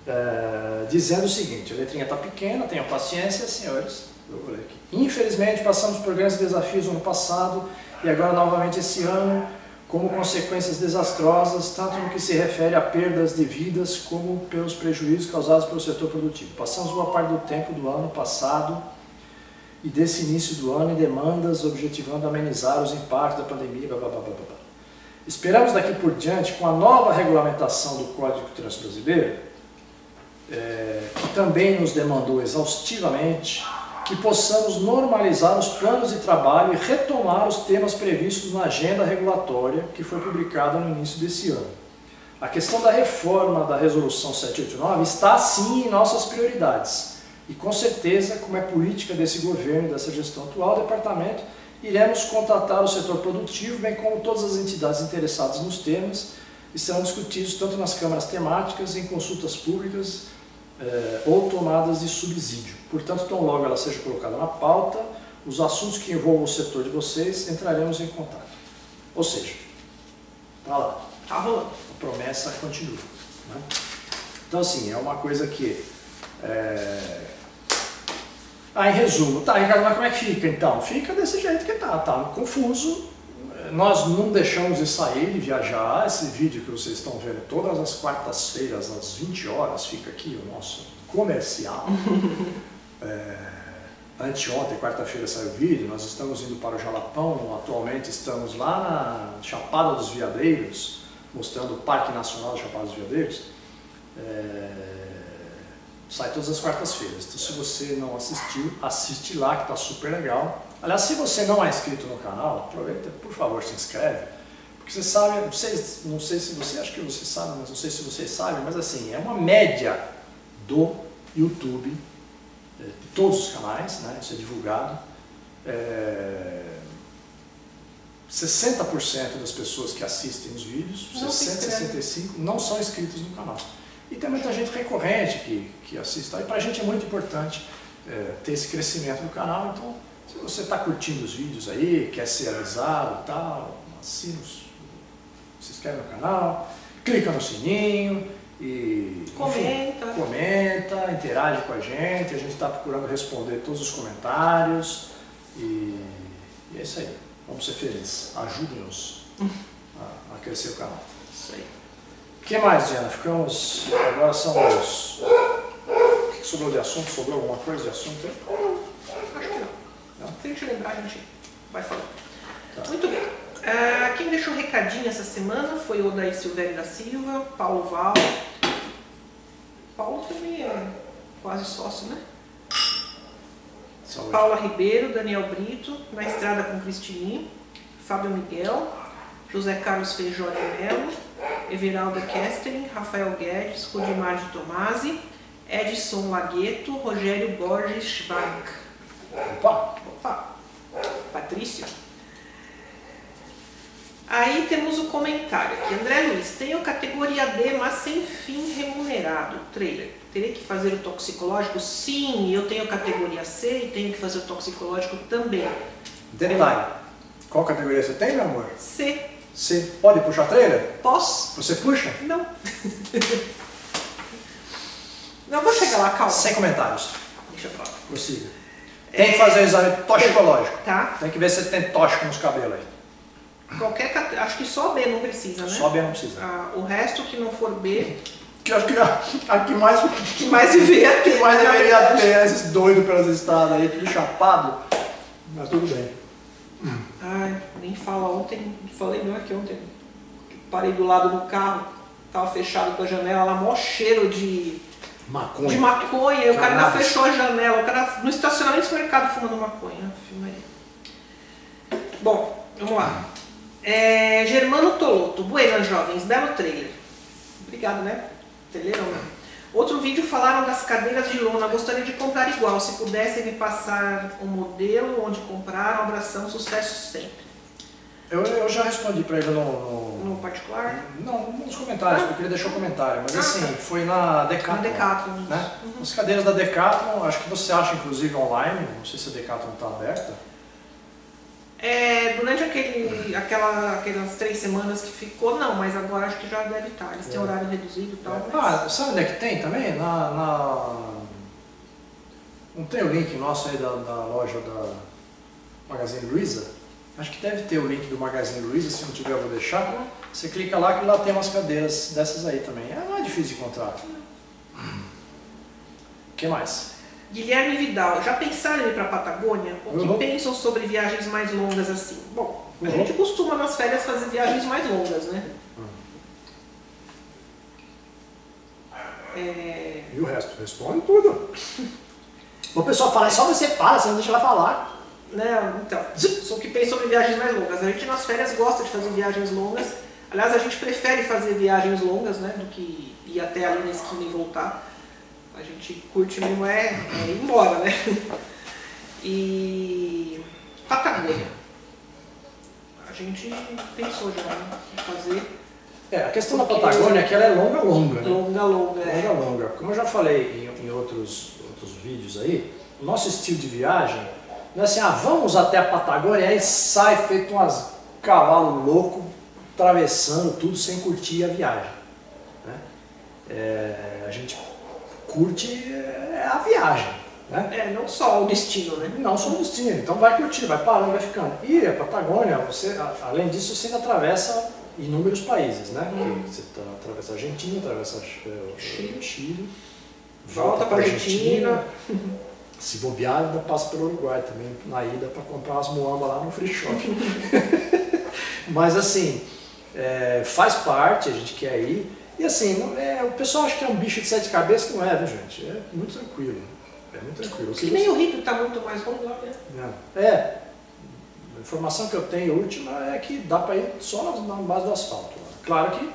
uh, dizendo o seguinte, a letrinha está pequena, tenham paciência, senhores, eu vou ler aqui. Infelizmente passamos por grandes desafios no ano passado, e agora novamente esse ano, como consequências desastrosas, tanto no que se refere a perdas de vidas, como pelos prejuízos causados pelo setor produtivo. Passamos uma parte do tempo do ano passado e desse início do ano em demandas, objetivando amenizar os impactos da pandemia, blá, blá, blá, blá, blá. Esperamos daqui por diante, com a nova regulamentação do Código de Trânsito Brasileiro, é, que também nos demandou exaustivamente, que possamos normalizar os planos de trabalho e retomar os temas previstos na agenda regulatória que foi publicada no início desse ano. A questão da reforma da Resolução setecentos e oitenta e nove está sim em nossas prioridades e com certeza, como é política desse governo e dessa gestão atual, o departamento iremos contratar o setor produtivo, bem como todas as entidades interessadas nos temas e serão discutidos tanto nas câmaras temáticas, em consultas públicas, É, ou tomadas de subsídio. Portanto, tão logo ela seja colocada na pauta, os assuntos que envolvam o setor de vocês, entraremos em contato. Ou seja, tá lá, tá rolando. A promessa continua. Né? Então, assim, é uma coisa que... É... Ah, em resumo, tá, Ricardo, mas como é que fica então? Fica desse jeito que tá, tá confuso. Nós não deixamos de sair, de viajar. Esse vídeo que vocês estão vendo todas as quartas-feiras, às vinte horas, fica aqui o nosso comercial. É, anteontem, quarta-feira, saiu o vídeo. Nós estamos indo para o Jalapão. Atualmente estamos lá na Chapada dos Veadeiros, mostrando o Parque Nacional da Chapada dos Veadeiros. É, sai todas as quartas-feiras. Então, se você não assistiu, assiste lá, que está super legal. Aliás, se você não é inscrito no canal, aproveita, por favor, se inscreve, porque você sabe, vocês, não sei se você, acho que você sabe, mas não sei se vocês sabem, mas assim, é uma média do YouTube, de todos os canais, né, isso é divulgado, é... sessenta por cento das pessoas que assistem os vídeos, sessenta por cento, sessenta e cinco por cento, não são inscritos no canal. E tem muita gente recorrente que, que assiste, e pra gente é muito importante é, ter esse crescimento no canal, então... Se você está curtindo os vídeos aí, quer ser avisado e tal, assina, se inscreve no canal, clica no sininho e comenta, enfim, comenta, interage com a gente, a gente está procurando responder todos os comentários e, e é isso aí, vamos ser felizes, ajude-nos a, a crescer o canal. Isso aí. O que mais, Diana? Ficamos, agora são os... O que sobrou de assunto? Sobrou alguma coisa de assunto aí? Se a gente lembrar, a gente vai falar. Tá. Muito bem. Ah, quem deixou um recadinho essa semana foi o Odair Silvério da Silva, Paulo Val. Paulo também é quase sócio, né? Saúde. Paula Ribeiro, Daniel Brito, Na Estrada com Cristininho, Fábio Miguel, José Carlos Feijó de Melo, Everalda Kestering, Rafael Guedes, Rodimar de Tomasi, Edson Lagueto, Rogério Borges Schwank. Opa! Opa! Patrícia. Aí temos o um comentário aqui. André Luiz, tenho categoria D, mas sem fim remunerado. Trailer. Terei que fazer o toxicológico? Sim, eu tenho categoria C e tenho que fazer o toxicológico também. Detalhe. Qual categoria você tem, meu amor? C. C. Pode puxar trailer? Posso. Você puxa? Não. Não, vou chegar lá, calma. Sem comentários. Deixa pra lá. Prossiga. Tem que fazer o exame toxicológico. Tá. Tem que ver se tem tóxico nos cabelos aí. Qualquer, acho que só B não precisa, né? Só B não precisa. Ah, o resto que não for B, que acho que a, a que mais que mais deveria ter, mais deveria ter esses doidos pelas estradas aí, tudo chapado, mas tudo bem. Ai, nem fala, ontem, falei não aqui ontem, parei do lado do carro, tava fechado com a janela, lá mó cheiro de maconha, de maconha. O cara ainda fechou a janela, o cara no estacionamento do mercado fumando maconha. Bom, vamos lá. É, Germano Toloto, buenas jovens, belo trailer. Obrigado, né? Trailerão, né? Outro vídeo falaram das cadeiras de lona, gostaria de comprar igual, se pudessem me passar o modelo, onde comprar, um abração, sucesso sempre. Eu, eu já respondi pra ele no... No, no particular? Não, nos comentários, ah. porque ele deixou comentário, mas ah, assim, tá. foi na Decathlon. Na Decathlon. Né? Uhum. As cadeiras da Decathlon, acho que você acha inclusive online, não sei se a Decathlon tá aberta. É, durante aquele, aquela, aquelas três semanas que ficou, não, mas agora acho que já deve estar, eles têm é. horário reduzido e tal. É. Mas... Ah, sabe onde é que tem também? Na, na... Não tem o link nosso aí da, da loja da Magazine Luiza? Acho que deve ter o link do Magazine Luiza, se não tiver eu vou deixar. Você clica lá que lá tem umas cadeiras dessas aí também, é, não é difícil de encontrar. O que mais? Guilherme Vidal, já pensaram em ir para a Patagônia? O que uhum. pensam sobre viagens mais longas assim? Bom, uhum. a gente costuma nas férias fazer viagens mais longas, né? Uhum. É... E o resto? Responde tudo. O pessoal fala, é só você para, você não deixa ela falar. Não, então, o que pensam sobre viagens mais longas? A gente nas férias gosta de fazer viagens longas. Aliás, a gente prefere fazer viagens longas, né, do que ir até ali na esquina e voltar. A gente curte mesmo é, é ir embora, né? E... Patagônia. A gente pensou já em fazer... É, a questão da Patagônia é que ela é longa, longa, né? Longa, longa, é. Longa, longa. Como eu já falei em, em outros, outros vídeos aí, o nosso estilo de viagem não é assim, ah, vamos até a Patagônia e aí sai feito umas cavalo louco, atravessando tudo sem curtir a viagem. Né? É, a gente... curte a viagem, né? É, não só o destino, né? Não só o destino, então vai curtir, vai parando, vai ficando. E a Patagônia, você, além disso, você ainda atravessa inúmeros países, né? Hum. Você atravessa a Argentina, atravessa Chile, Chile volta, volta para a Argentina, Argentina. Se bobear, ainda passa pelo Uruguai também, na ida para comprar umas moambas lá no free shop. Mas assim, é, faz parte, a gente quer ir. E assim, não é, o pessoal acha que é um bicho de sete cabeças, não é, viu gente? É muito tranquilo. É muito tranquilo. Que nem o Rio está muito mais longo lá, né? É. é. A informação que eu tenho última é que dá para ir só na base do asfalto. Claro que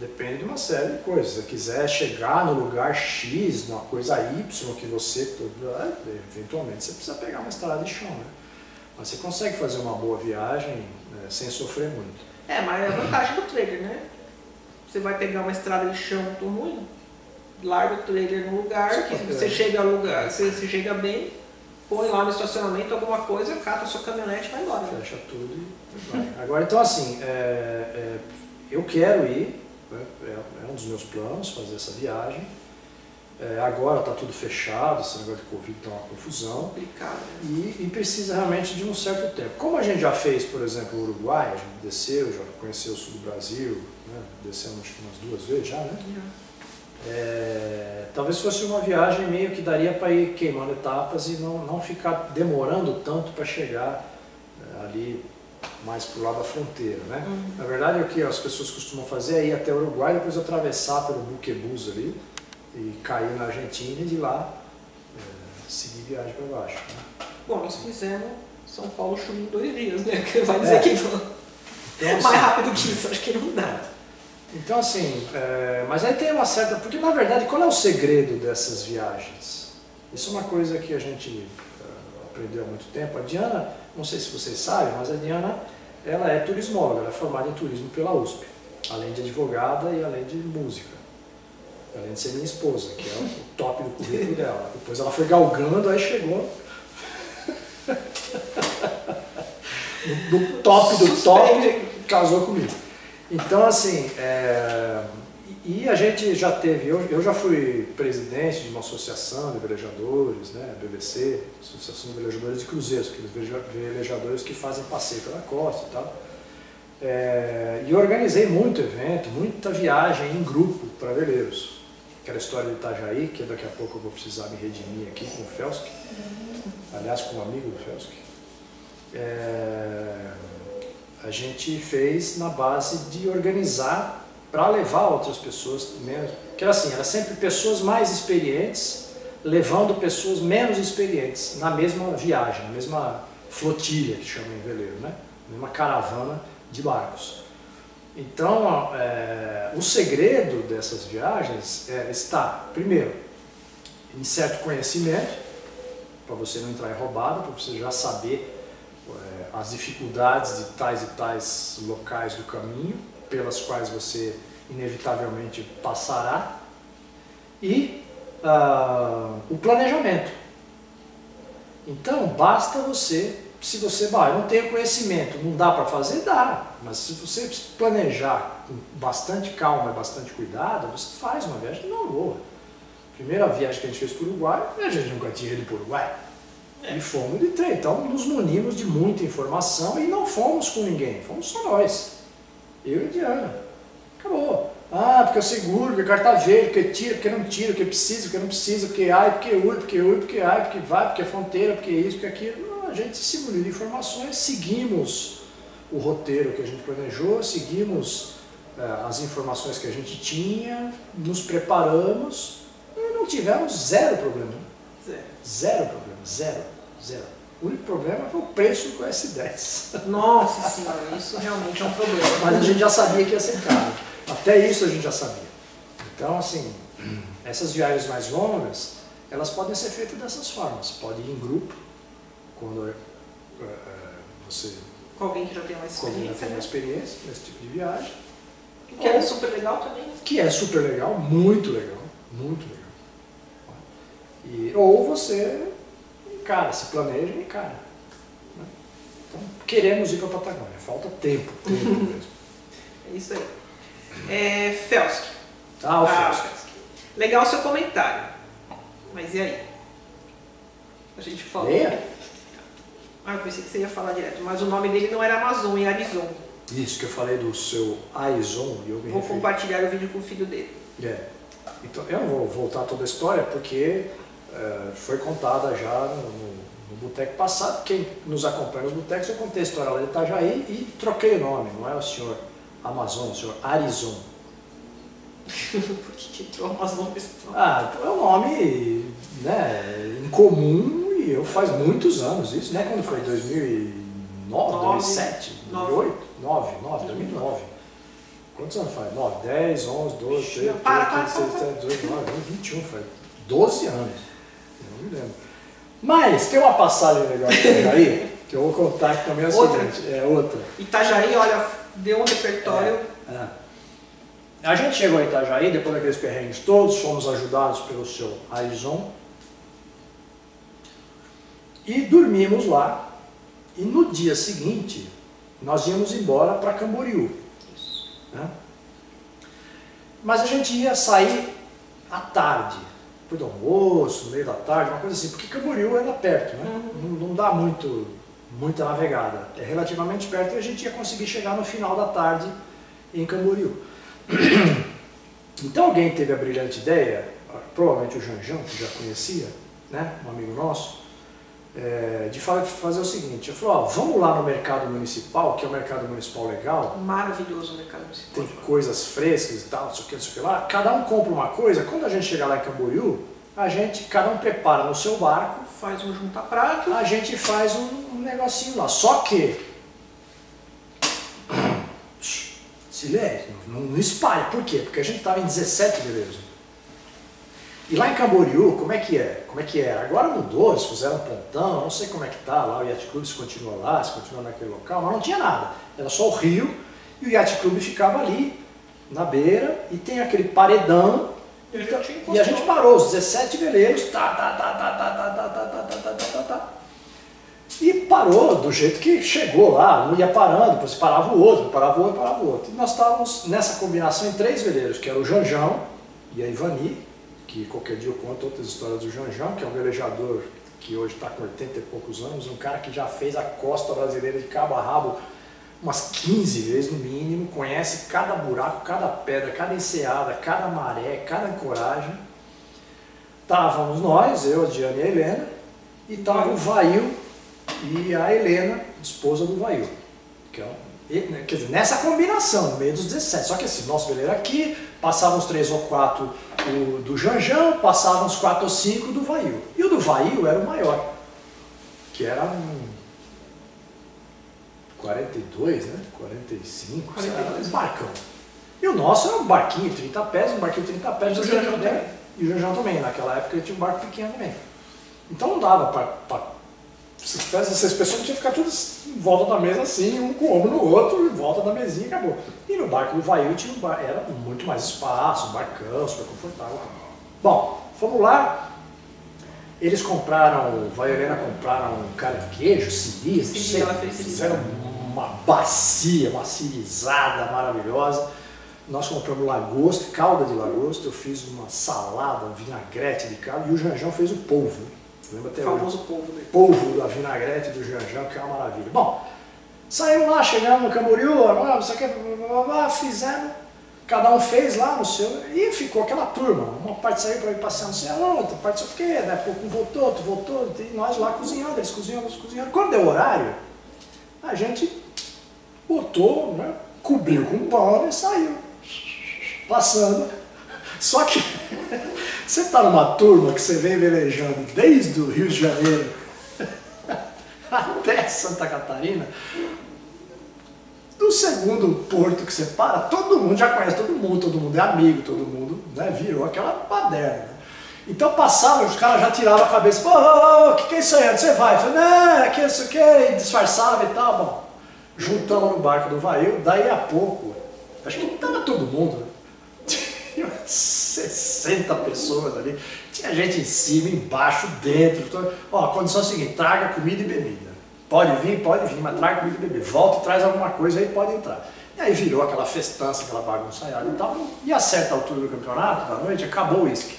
depende de uma série de coisas. Se você quiser chegar no lugar X, numa coisa Y que você... Eventualmente você precisa pegar uma estrada de chão, né? Mas você consegue fazer uma boa viagem, né, sem sofrer muito. É, mas é a vantagem do trailer, né? Você vai pegar uma estrada de chão muito ruim, larga o trailer no lugar, você, que você, chega, lugar você, você chega bem, põe lá no estacionamento alguma coisa, cata a sua caminhonete e vai embora. Fecha tudo e vai. Agora, então assim, é, é, eu quero ir, é, é um dos meus planos fazer essa viagem. É, agora está tudo fechado, esse negócio de Covid está uma confusão. Complicado, né? E, e precisa realmente de um certo tempo. Como a gente já fez, por exemplo, o Uruguai, a gente desceu, já conheceu o sul do Brasil, né? Descemos acho que umas duas vezes já, né? É, talvez fosse uma viagem meio que daria para ir queimando etapas e não, não ficar demorando tanto para chegar ali mais para o lado da fronteira, né? Uhum. Na verdade, o que as pessoas costumam fazer é ir até o Uruguai e depois atravessar pelo Buquebus ali, e cair na Argentina e de lá é, seguir viagem para baixo. Né? Bom, nós fizemos São Paulo Chile em dois dias, né? Vai dizer é. que não. Então, assim, mais rápido que isso, acho que não dá. Então assim, é, mas aí tem uma certa... Porque na verdade, qual é o segredo dessas viagens? Isso é uma coisa que a gente aprendeu há muito tempo. A Diana, não sei se vocês sabem, mas a Diana ela é turismóloga, ela é formada em turismo pela U S P, além de advogada e além de música. Além de ser minha esposa, que é o top do currículo dela. Depois ela foi galgando, aí chegou... do top do top, casou comigo. Então, assim, é... e a gente já teve... Eu, eu já fui presidente de uma associação de velejadores, né, B V C, Associação de Velejadores de Cruzeiros, aqueles velejadores que fazem passeio pela costa e tal. É, e organizei muito evento, muita viagem em grupo para veleiros. Aquela história de Itajaí, que daqui a pouco eu vou precisar me redimir aqui com o Felski. Aliás, com um amigo do Felski. É, a gente fez na base de organizar para levar outras pessoas menos. Porque assim, era sempre pessoas mais experientes levando pessoas menos experientes na mesma viagem, na mesma flotilha, que chama em veleiro, né? Na mesma caravana de barcos. Então, é, o segredo dessas viagens é, está, primeiro, em certo conhecimento, para você não entrar em roubada, para você já saber é, as dificuldades de tais e tais locais do caminho, pelas quais você inevitavelmente passará, e uh, o planejamento. Então, basta você, se você vai, não tem conhecimento, não dá para fazer, dá, mas se você planejar com bastante calma e bastante cuidado, você faz uma viagem não boa. A primeira viagem que a gente fez para o Uruguai, a gente nunca tinha ido para o Uruguai, e fomos de trem, então nos munimos de muita informação e não fomos com ninguém, fomos só nós. Eu e Diana. Acabou. Ah, porque eu seguro, porque a carta verde, porque tira, porque não tira, porque precisa, porque não precisa, porque ai, porque ui, porque ui, porque ai, porque vai, porque é fronteira, porque isso, porque aquilo. Não, a gente se muniu de informações, seguimos o roteiro que a gente planejou, seguimos uh, as informações que a gente tinha, nos preparamos e não tivemos zero problema. Zero. Zero problema, zero, zero. O único problema foi o preço do S dez. Nossa senhora, isso realmente é um problema. Mas a gente já sabia que ia ser caro. Até isso a gente já sabia. Então, assim, essas viagens mais longas, elas podem ser feitas dessas formas. Pode ir em grupo, quando uh, você... Com alguém que já tem uma experiência. Com já tem uma experiência nesse tipo de viagem. Que é super legal também. Que é super legal, muito legal, muito legal. E, ou você... Cara, se planeja e cara. Né? Então, queremos ir para a Patagônia, falta tempo, tempo mesmo. É isso aí. É, Felski. Ah, o ah, Felski. Felski. Legal o seu comentário. Mas e aí? A gente falou. É? Ah, eu pensei que você ia falar direto, mas o nome dele não era Amazon, é Arizon. Isso, que eu falei do seu Arizon e eu me Vou referi... compartilhar o vídeo com o filho dele. É. Então, eu não vou voltar toda a história porque... Uh, foi contada já no, no, no boteco passado. Quem nos acompanha nos botecos, eu contei a história lá de Itajaí e troquei o nome, não é o senhor Amazon, o senhor Arizon. Por que entrou Amazon? Ah, é um nome, né, incomum e eu faz muitos anos isso, né? Quando foi? dois mil e nove, dois mil e sete, dois mil e oito, nove, nove, dois mil e nove. Quantos anos faz? nove, dez, onze, doze, treze, quatorze, quinze, dezesseis, dezoito, dezenove, vinte e um, faz doze anos. Eu não me lembro. Mas tem uma passagem legal de Itajaí, que eu vou contar que também é seguinte. É outra. Itajaí, olha, deu um repertório. É, é. A gente chegou a Itajaí, depois daqueles perrengues todos, fomos ajudados pelo seu Arizon. E dormimos lá. E no dia seguinte, nós íamos embora para Camboriú. Né? Mas a gente ia sair à tarde. Depois do almoço, no meio da tarde, uma coisa assim, porque Camboriú era perto, né? Uhum. Não, não dá muito, muita navegada, é relativamente perto e a gente ia conseguir chegar no final da tarde em Camboriú. Então alguém teve a brilhante ideia, provavelmente o Janjão, que já conhecia, né? Um amigo nosso, é, de fazer o seguinte, eu falei, ó, vamos lá no mercado municipal, que é um mercado municipal legal. Maravilhoso o mercado municipal. Tem coisas frescas e tal, não sei o que, não sei o que lá. Cada um compra uma coisa, quando a gente chegar lá em Camboriú, a gente, cada um prepara no seu barco, faz um junta-prato, a gente faz um, um negocinho lá. Só que, silêncio, não, não espalha. Por quê? Porque a gente estava em dezessete beleza. E lá em Camboriú, como é que é? Como é que é? Agora mudou, eles fizeram um pontão, não sei como é que tá lá, o Yacht Club se continua lá, se continua naquele local, mas não tinha nada. Era só o rio e o Yacht Club ficava ali, na beira, e tem aquele paredão, e, então, e a gente parou, os dezessete veleiros, tá, tá, tá, tá, tá, tá, tá, tá, tá, tá, tá, tá, tá. E parou do jeito que chegou lá, não ia parando, depois parava o outro, parava o outro, parava o outro. E nós estávamos nessa combinação em três veleiros, que era o Janjão e a Ivani, que qualquer dia eu conto outras histórias do Janjão, que é um velejador que hoje está com oitenta e poucos anos, um cara que já fez a costa brasileira de cabo a rabo umas quinze vezes no mínimo, conhece cada buraco, cada pedra, cada enseada, cada maré, cada ancoragem. Estávamos nós, eu, a Diana e a Helena, e estava o Vail e a Helena, esposa do Vail. Quer dizer, nessa combinação, no meio dos dezessete, só que assim, nosso veleiro aqui, passavam os três ou quatro do, do Janjão, passavam os quatro ou cinco do Vail. E o do Vail era o maior, que era um quarenta e dois, né? quarenta e cinco, quarenta e dois. Barcão. E o nosso era um barquinho trinta pés, um barquinho trinta pés, e o Janjão também. E o Janjão também, naquela época ele tinha um barco pequeno também. Então não dava para... Essas pessoas tinham que ficar todas em volta da mesa assim, um com o ombro no outro, em volta da mesinha e acabou. E no barco do Vail tinha um bar... era muito mais espaço, um barcão, super confortável. Bom, fomos lá. Eles compraram, o Vail e a Helena compraram um caranguejo, sinistro, sim, sei, fizeram uma bacia, uma cirizada maravilhosa. Nós compramos lagosta, calda de lagosta, eu fiz uma salada, um vinagrete de caldo, e o Janjão fez o polvo. Lembra até o famoso polvo dele. Polvo da vinagrete do Janjão, que é uma maravilha. Bom, saímos lá, chegamos no Camboriú, ah, isso aqui, blá, blá, blá, fizemos, cada um fez lá no seu, e ficou aquela turma. Uma parte saiu para ir passear no céu, outra parte só fiquei, né? Um voltou, outro voltou, e nós lá cozinhando, eles cozinhando, eles cozinhando. Quando deu horário, a gente botou, né? Cobriu com pão e saiu. Passando, só que você está numa turma que você vem velejando desde o Rio de Janeiro até Santa Catarina, do segundo porto que você para, todo mundo já conhece, todo mundo, todo mundo é amigo, todo mundo, né, virou aquela baderna. Então passava, os caras já tiravam a cabeça, pô, o que, que é isso aí, onde você vai? Eu falei, não, é que isso aqui, e disfarçava e tal, bom, juntamos no barco do Vail, daí a pouco, acho que estava todo mundo, né? sessenta pessoas ali, tinha gente em cima, embaixo, dentro, todo... Ó, a condição é a seguinte, traga comida e bebida, pode vir, pode vir, mas traga comida e bebida, volta e traz alguma coisa aí, pode entrar. E aí virou aquela festança, aquela bagunçaiada e tal, e a certa altura do campeonato, da noite, acabou o uísque.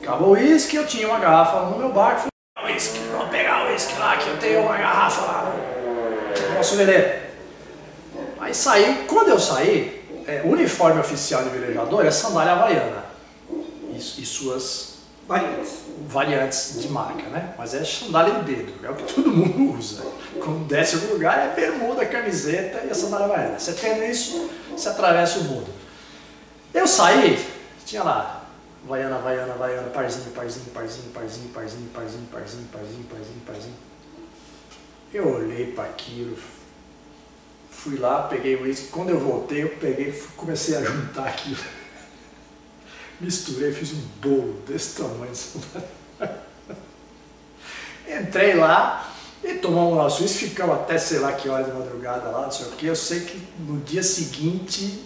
Acabou o uísque, eu tinha uma garrafa no meu barco, falei, uísque, vamos pegar o uísque lá, que eu tenho uma garrafa lá, nosso veleiro. Aí saí, quando eu saí, É, uniforme oficial de velejador é sandália havaiana e, e suas variantes. variantes de marca, né? Mas é sandália de dedo, é o que todo mundo usa. Quando desce algum lugar é bermuda, camiseta e a sandália havaiana. Você tendo isso, você atravessa o mundo. Eu saí, tinha lá, havaiana, havaiana, havaiana, parzinho, parzinho, parzinho, parzinho, parzinho, parzinho, parzinho, parzinho, parzinho, parzinho. Eu olhei para aquilo. Fui lá, peguei o uísque, quando eu voltei, eu peguei, comecei a juntar aquilo. Misturei, fiz um bolo desse tamanho. Entrei lá e tomamos o nosso uísque, ficamos até sei lá que horas da madrugada lá, não sei o que. Eu sei que no dia seguinte,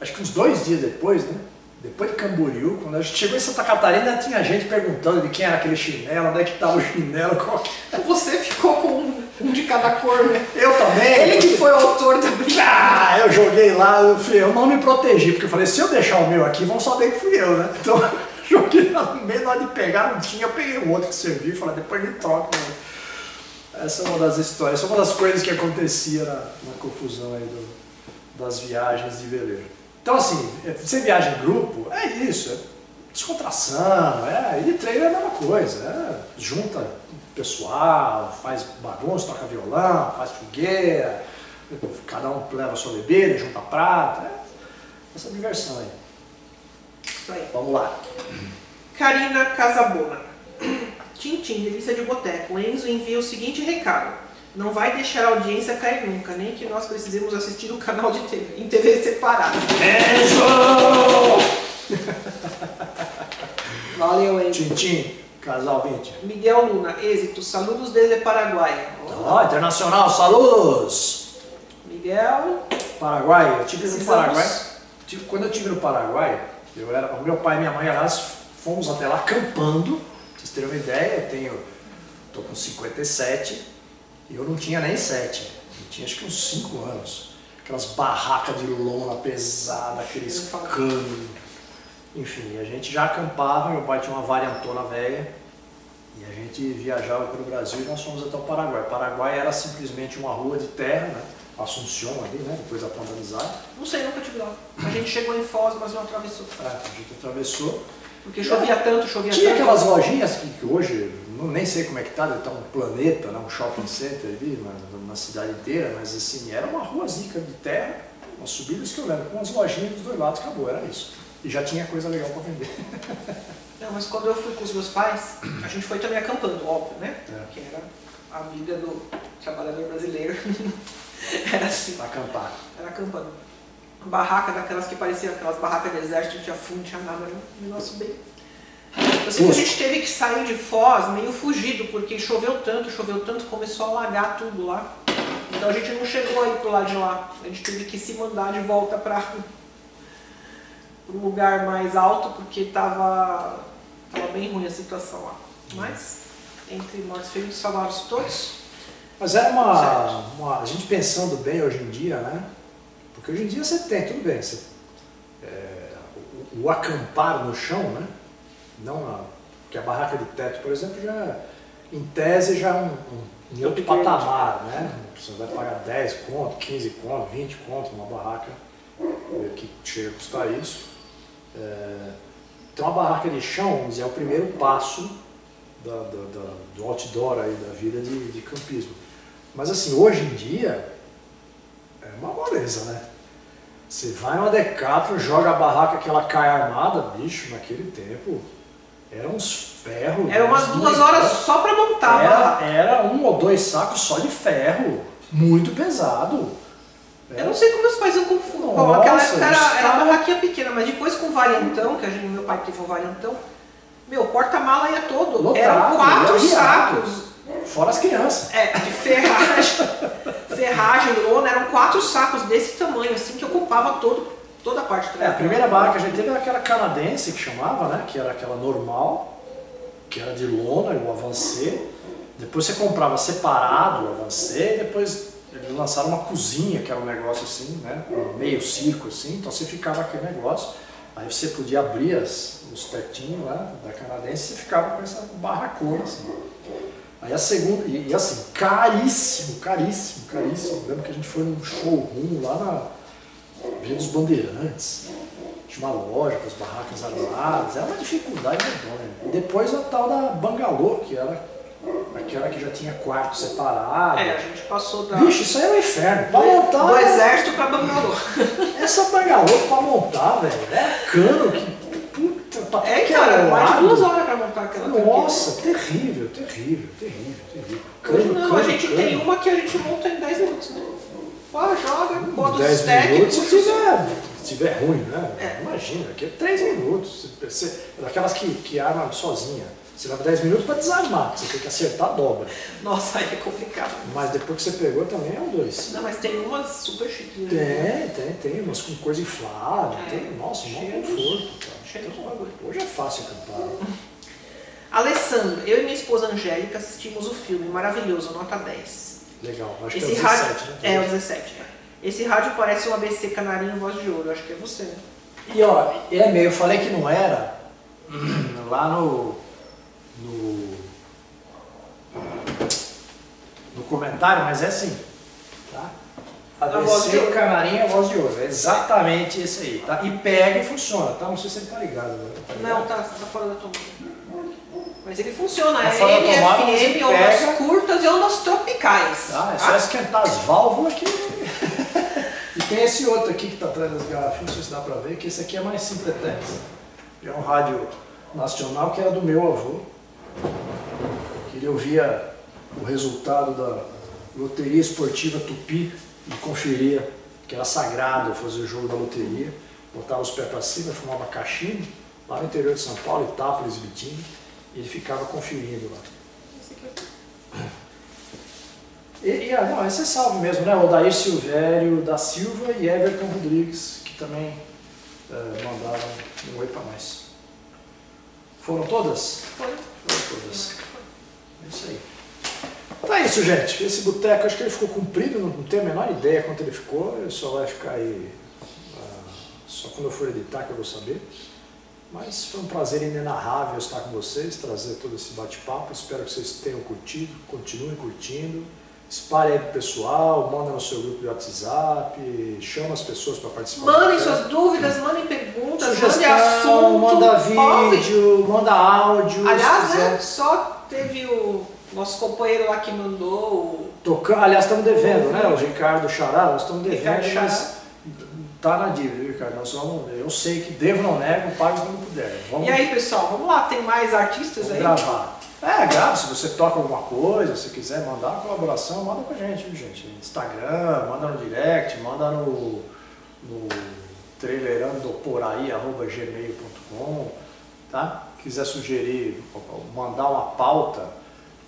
acho que uns dois dias depois, né? Depois de Camboriú, quando a gente chegou em Santa Catarina, tinha gente perguntando de quem era aquele chinelo, onde é que estava o chinelo, qual que... Você ficou com um, um de cada cor, né? Eu também. Ele que foi o autor da briga. Ah, eu joguei lá, eu, falei, eu não me protegi, porque eu falei, se eu deixar o meu aqui, vão saber que fui eu, né? Então, joguei lá no meio, na hora de pegar, não tinha, eu peguei o outro que serviu e falei, depois me troca. Né? Essa é uma das histórias, essa é uma das coisas que acontecia na, na confusão aí do, das viagens de veleiro. Então assim, você viaja em grupo, é isso, é descontração, é, e treino é a mesma coisa, é, junta pessoal, faz bagunça, toca violão, faz fogueira, cada um leva a sua bebida, junta prata, é, essa diversão aí. Isso aí. Vamos lá. Karina Casabona, Tintim, revista de boteco, Enzo envia o seguinte recado. Não vai deixar a audiência cair nunca, nem que nós precisemos assistir o canal de T V, em T V separado. Enzo! Valeu, Enzo. Tintim, casal vinte. Miguel Luna, êxito, saludos desde Paraguai. Ó, oh, internacional, saludos! Miguel... Paraguai, eu tive Precisamos... no Paraguai. Tive, quando eu estive no Paraguai, eu era, o meu pai e minha mãe, nós fomos até lá acampando. Pra vocês terem uma ideia, eu tenho... Tô com cinquenta e sete... Eu não tinha nem sete, eu tinha acho que uns cinco anos. Aquelas barracas de lona pesada, aqueles canos. Enfim, a gente já acampava, meu pai tinha uma variantona velha. E a gente viajava pelo Brasil e nós fomos até o Paraguai. O Paraguai era simplesmente uma rua de terra, né? Asunción ali, né? Depois da Ponta Amizade. Não sei, nunca estive lá. A gente chegou em Foz, mas não atravessou. É, a gente atravessou. Porque chovia é. tanto, chovia tinha tanto. Tinha aquelas lojinhas que, que hoje, não, nem sei como é que tá, deve estar um planeta, né? Um shopping center ali, na, na cidade inteira, mas assim, era uma rua zica de terra, umas subidas que eu lembro, com as lojinhas dos dois lados, acabou, era isso. E já tinha coisa legal para vender. Não, mas quando eu fui com os meus pais, a gente foi também acampando, óbvio, né? É. Que era a vida do trabalhador brasileiro. Era assim. Acampar. Era acampando. Barraca daquelas que pareciam aquelas barracas de exército, não tinha fundo, não tinha nada, era um negócio bem... Eu sei que a gente teve que sair de Foz meio fugido, porque choveu tanto, choveu tanto, começou a alagar tudo lá. Então a gente não chegou aí pro lado de lá. A gente teve que se mandar de volta para um lugar mais alto, porque tava, tava bem ruim a situação lá. Mas, entre mortos e feridos, salvaram-se todos. Mas era uma, uma... A gente pensando bem hoje em dia, né? Porque hoje em dia você tem, tudo bem, você, é, o, o acampar no chão, né? Não na, porque a barraca de teto, por exemplo, já, em tese já é um, um, um outro patamar, né? Você vai pagar dez conto, quinze conto, vinte conto numa barraca que chega a custar isso. É, então a barraca de chão é o primeiro passo da, da, da, do outdoor aí, da vida de, de campismo. Mas assim, hoje em dia, é uma moleza, né? Você vai numa Decathlon, joga a barraca que ela cai armada, bicho, naquele tempo, eram uns ferros. Era umas duas horas só pra montar. Era, era um ou dois sacos só de ferro, muito pesado. Era... Eu não sei como os pais iam confundir. Bom, naquela época era, era uma barraquinha pequena, mas depois com o variantão, que a gente, meu pai teve um variantão, meu, o porta-mala ia todo. Lotado, eram quatro sacos. Fora as crianças. É, de ferragem, ferragem, lona, eram quatro sacos desse tamanho, assim, que ocupava todo, toda a parte. É, a primeira barra que a gente teve era aquela canadense que chamava, né, que era aquela normal, que era de lona, o avancê. Depois você comprava separado o avancê, depois eles lançaram uma cozinha, que era um negócio assim, né, um meio circo assim, então você ficava aquele negócio. Aí você podia abrir as, os tetinhos lá da canadense e você ficava com essa barracona assim. Aí a segunda, e, e assim, caríssimo, caríssimo, caríssimo. Eu lembro que a gente foi num showroom lá na Via dos Bandeirantes. Tinha uma loja com as barracas armadas, era uma dificuldade enorme. E depois a tal da Bangalô, que era aquela que já tinha quarto separado. É, a gente passou da... Bicho, isso aí é um inferno. Pra montar... Do exército pra Bangalô. Essa Bangalô pra montar, velho, é cano que... É, cara, mais de duas horas pra montar aquela. Nossa, terrível, terrível, terrível, terrível. Hoje não, a gente tem uma que a gente monta em dez minutos, né? Pô, joga, bota os técnicos. Se tiver ruim, né? Imagina, aqui é três minutos. Daquelas que, que arma sozinha. Você leva dez minutos pra desarmar, você tem que acertar a dobra. Nossa, aí é complicado. Mas depois que você pegou também é um dois. Não, mas tem umas super chiquinhas. Tem, tem, tem. Umas com coisa inflada. É. Tem, nossa, um conforto, cara. Hoje é fácil cantar. Alessandro, eu e minha esposa Angélica assistimos o filme maravilhoso, nota dez. Legal, acho Esse que é o rádio... dezessete, né? É, o dezessete. É. Esse rádio parece um A B C Canarinho Voz de Ouro, acho que é você, né? E ó, é meu, eu falei que não era, lá no, no, no comentário, mas é sim, tá? A B C, o Canarinho, a Voz de Ouro. É exatamente esse aí, tá? E pega e funciona, tá? Não sei se ele tá ligado. Tá ligado? Não, tá, tá fora da tomada. Mas ele funciona, é N F M, ondas curtas e ondas tropicais. Tá, é só ah. esquentar as válvulas que... E tem esse outro aqui que tá atrás das garrafinhas, não sei se dá pra ver, que esse aqui é mais simpletex. É um rádio nacional que era do meu avô. Que ele ouvia o resultado da Loteria Esportiva Tupi. E conferia, que era sagrado fazer o jogo da loteria, botava os pés para cima, fumava cachimbo, lá no interior de São Paulo, Itápolis, Bitinga, e ele ficava conferindo lá. E, e ah, não, esse é salvo mesmo, né? Odair Silvério da Silva e Everton Rodrigues, que também eh, mandaram um oi para nós. Foram todas? Foram. Foram todas. É isso aí. Tá isso, gente. Esse boteco, acho que ele ficou comprido, não tenho a menor ideia quanto ele ficou, ele só vai ficar aí, uh, só quando eu for editar que eu vou saber. Mas foi um prazer inenarrável estar com vocês, trazer todo esse bate-papo, espero que vocês tenham curtido, continuem curtindo, Espalhe aí pro pessoal, manda no seu grupo de WhatsApp, chama as pessoas para participar. Mandem suas dúvidas, mandem perguntas, sugestão, assunto, manda vídeo, pode. manda áudio. Aliás, né, só teve o nosso companheiro lá que mandou... Toca... Aliás, estamos devendo, né? O Ricardo Xará, nós estamos devendo, mas tá na dívida, Ricardo. Nós vamos... Eu sei que devo, não nego, pago quando puder. Vamos... E aí, pessoal, vamos lá, tem mais artistas vamos aí? gravar. É, grave, se você toca alguma coisa, se quiser mandar uma colaboração, manda pra gente, viu, gente? Instagram, manda no direct, manda no, no trailerandoporaí arroba gmail ponto com, tá? Quiser sugerir, mandar uma pauta,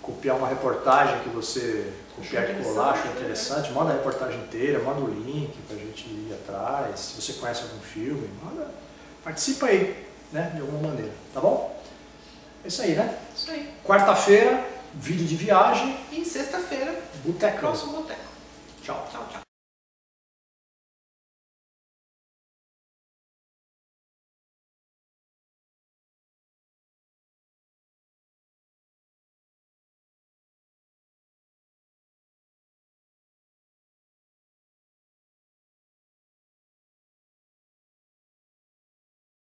copiar uma reportagem que você copiar que colar, achou interessante, manda a reportagem inteira, manda o link pra gente ir atrás. Se você conhece algum filme, manda, participa aí, né? De alguma maneira, tá bom? É isso aí, né? Isso aí. Quarta-feira, vídeo de viagem. E sexta-feira, botecão. Próximo boteco. Tchau. Tchau.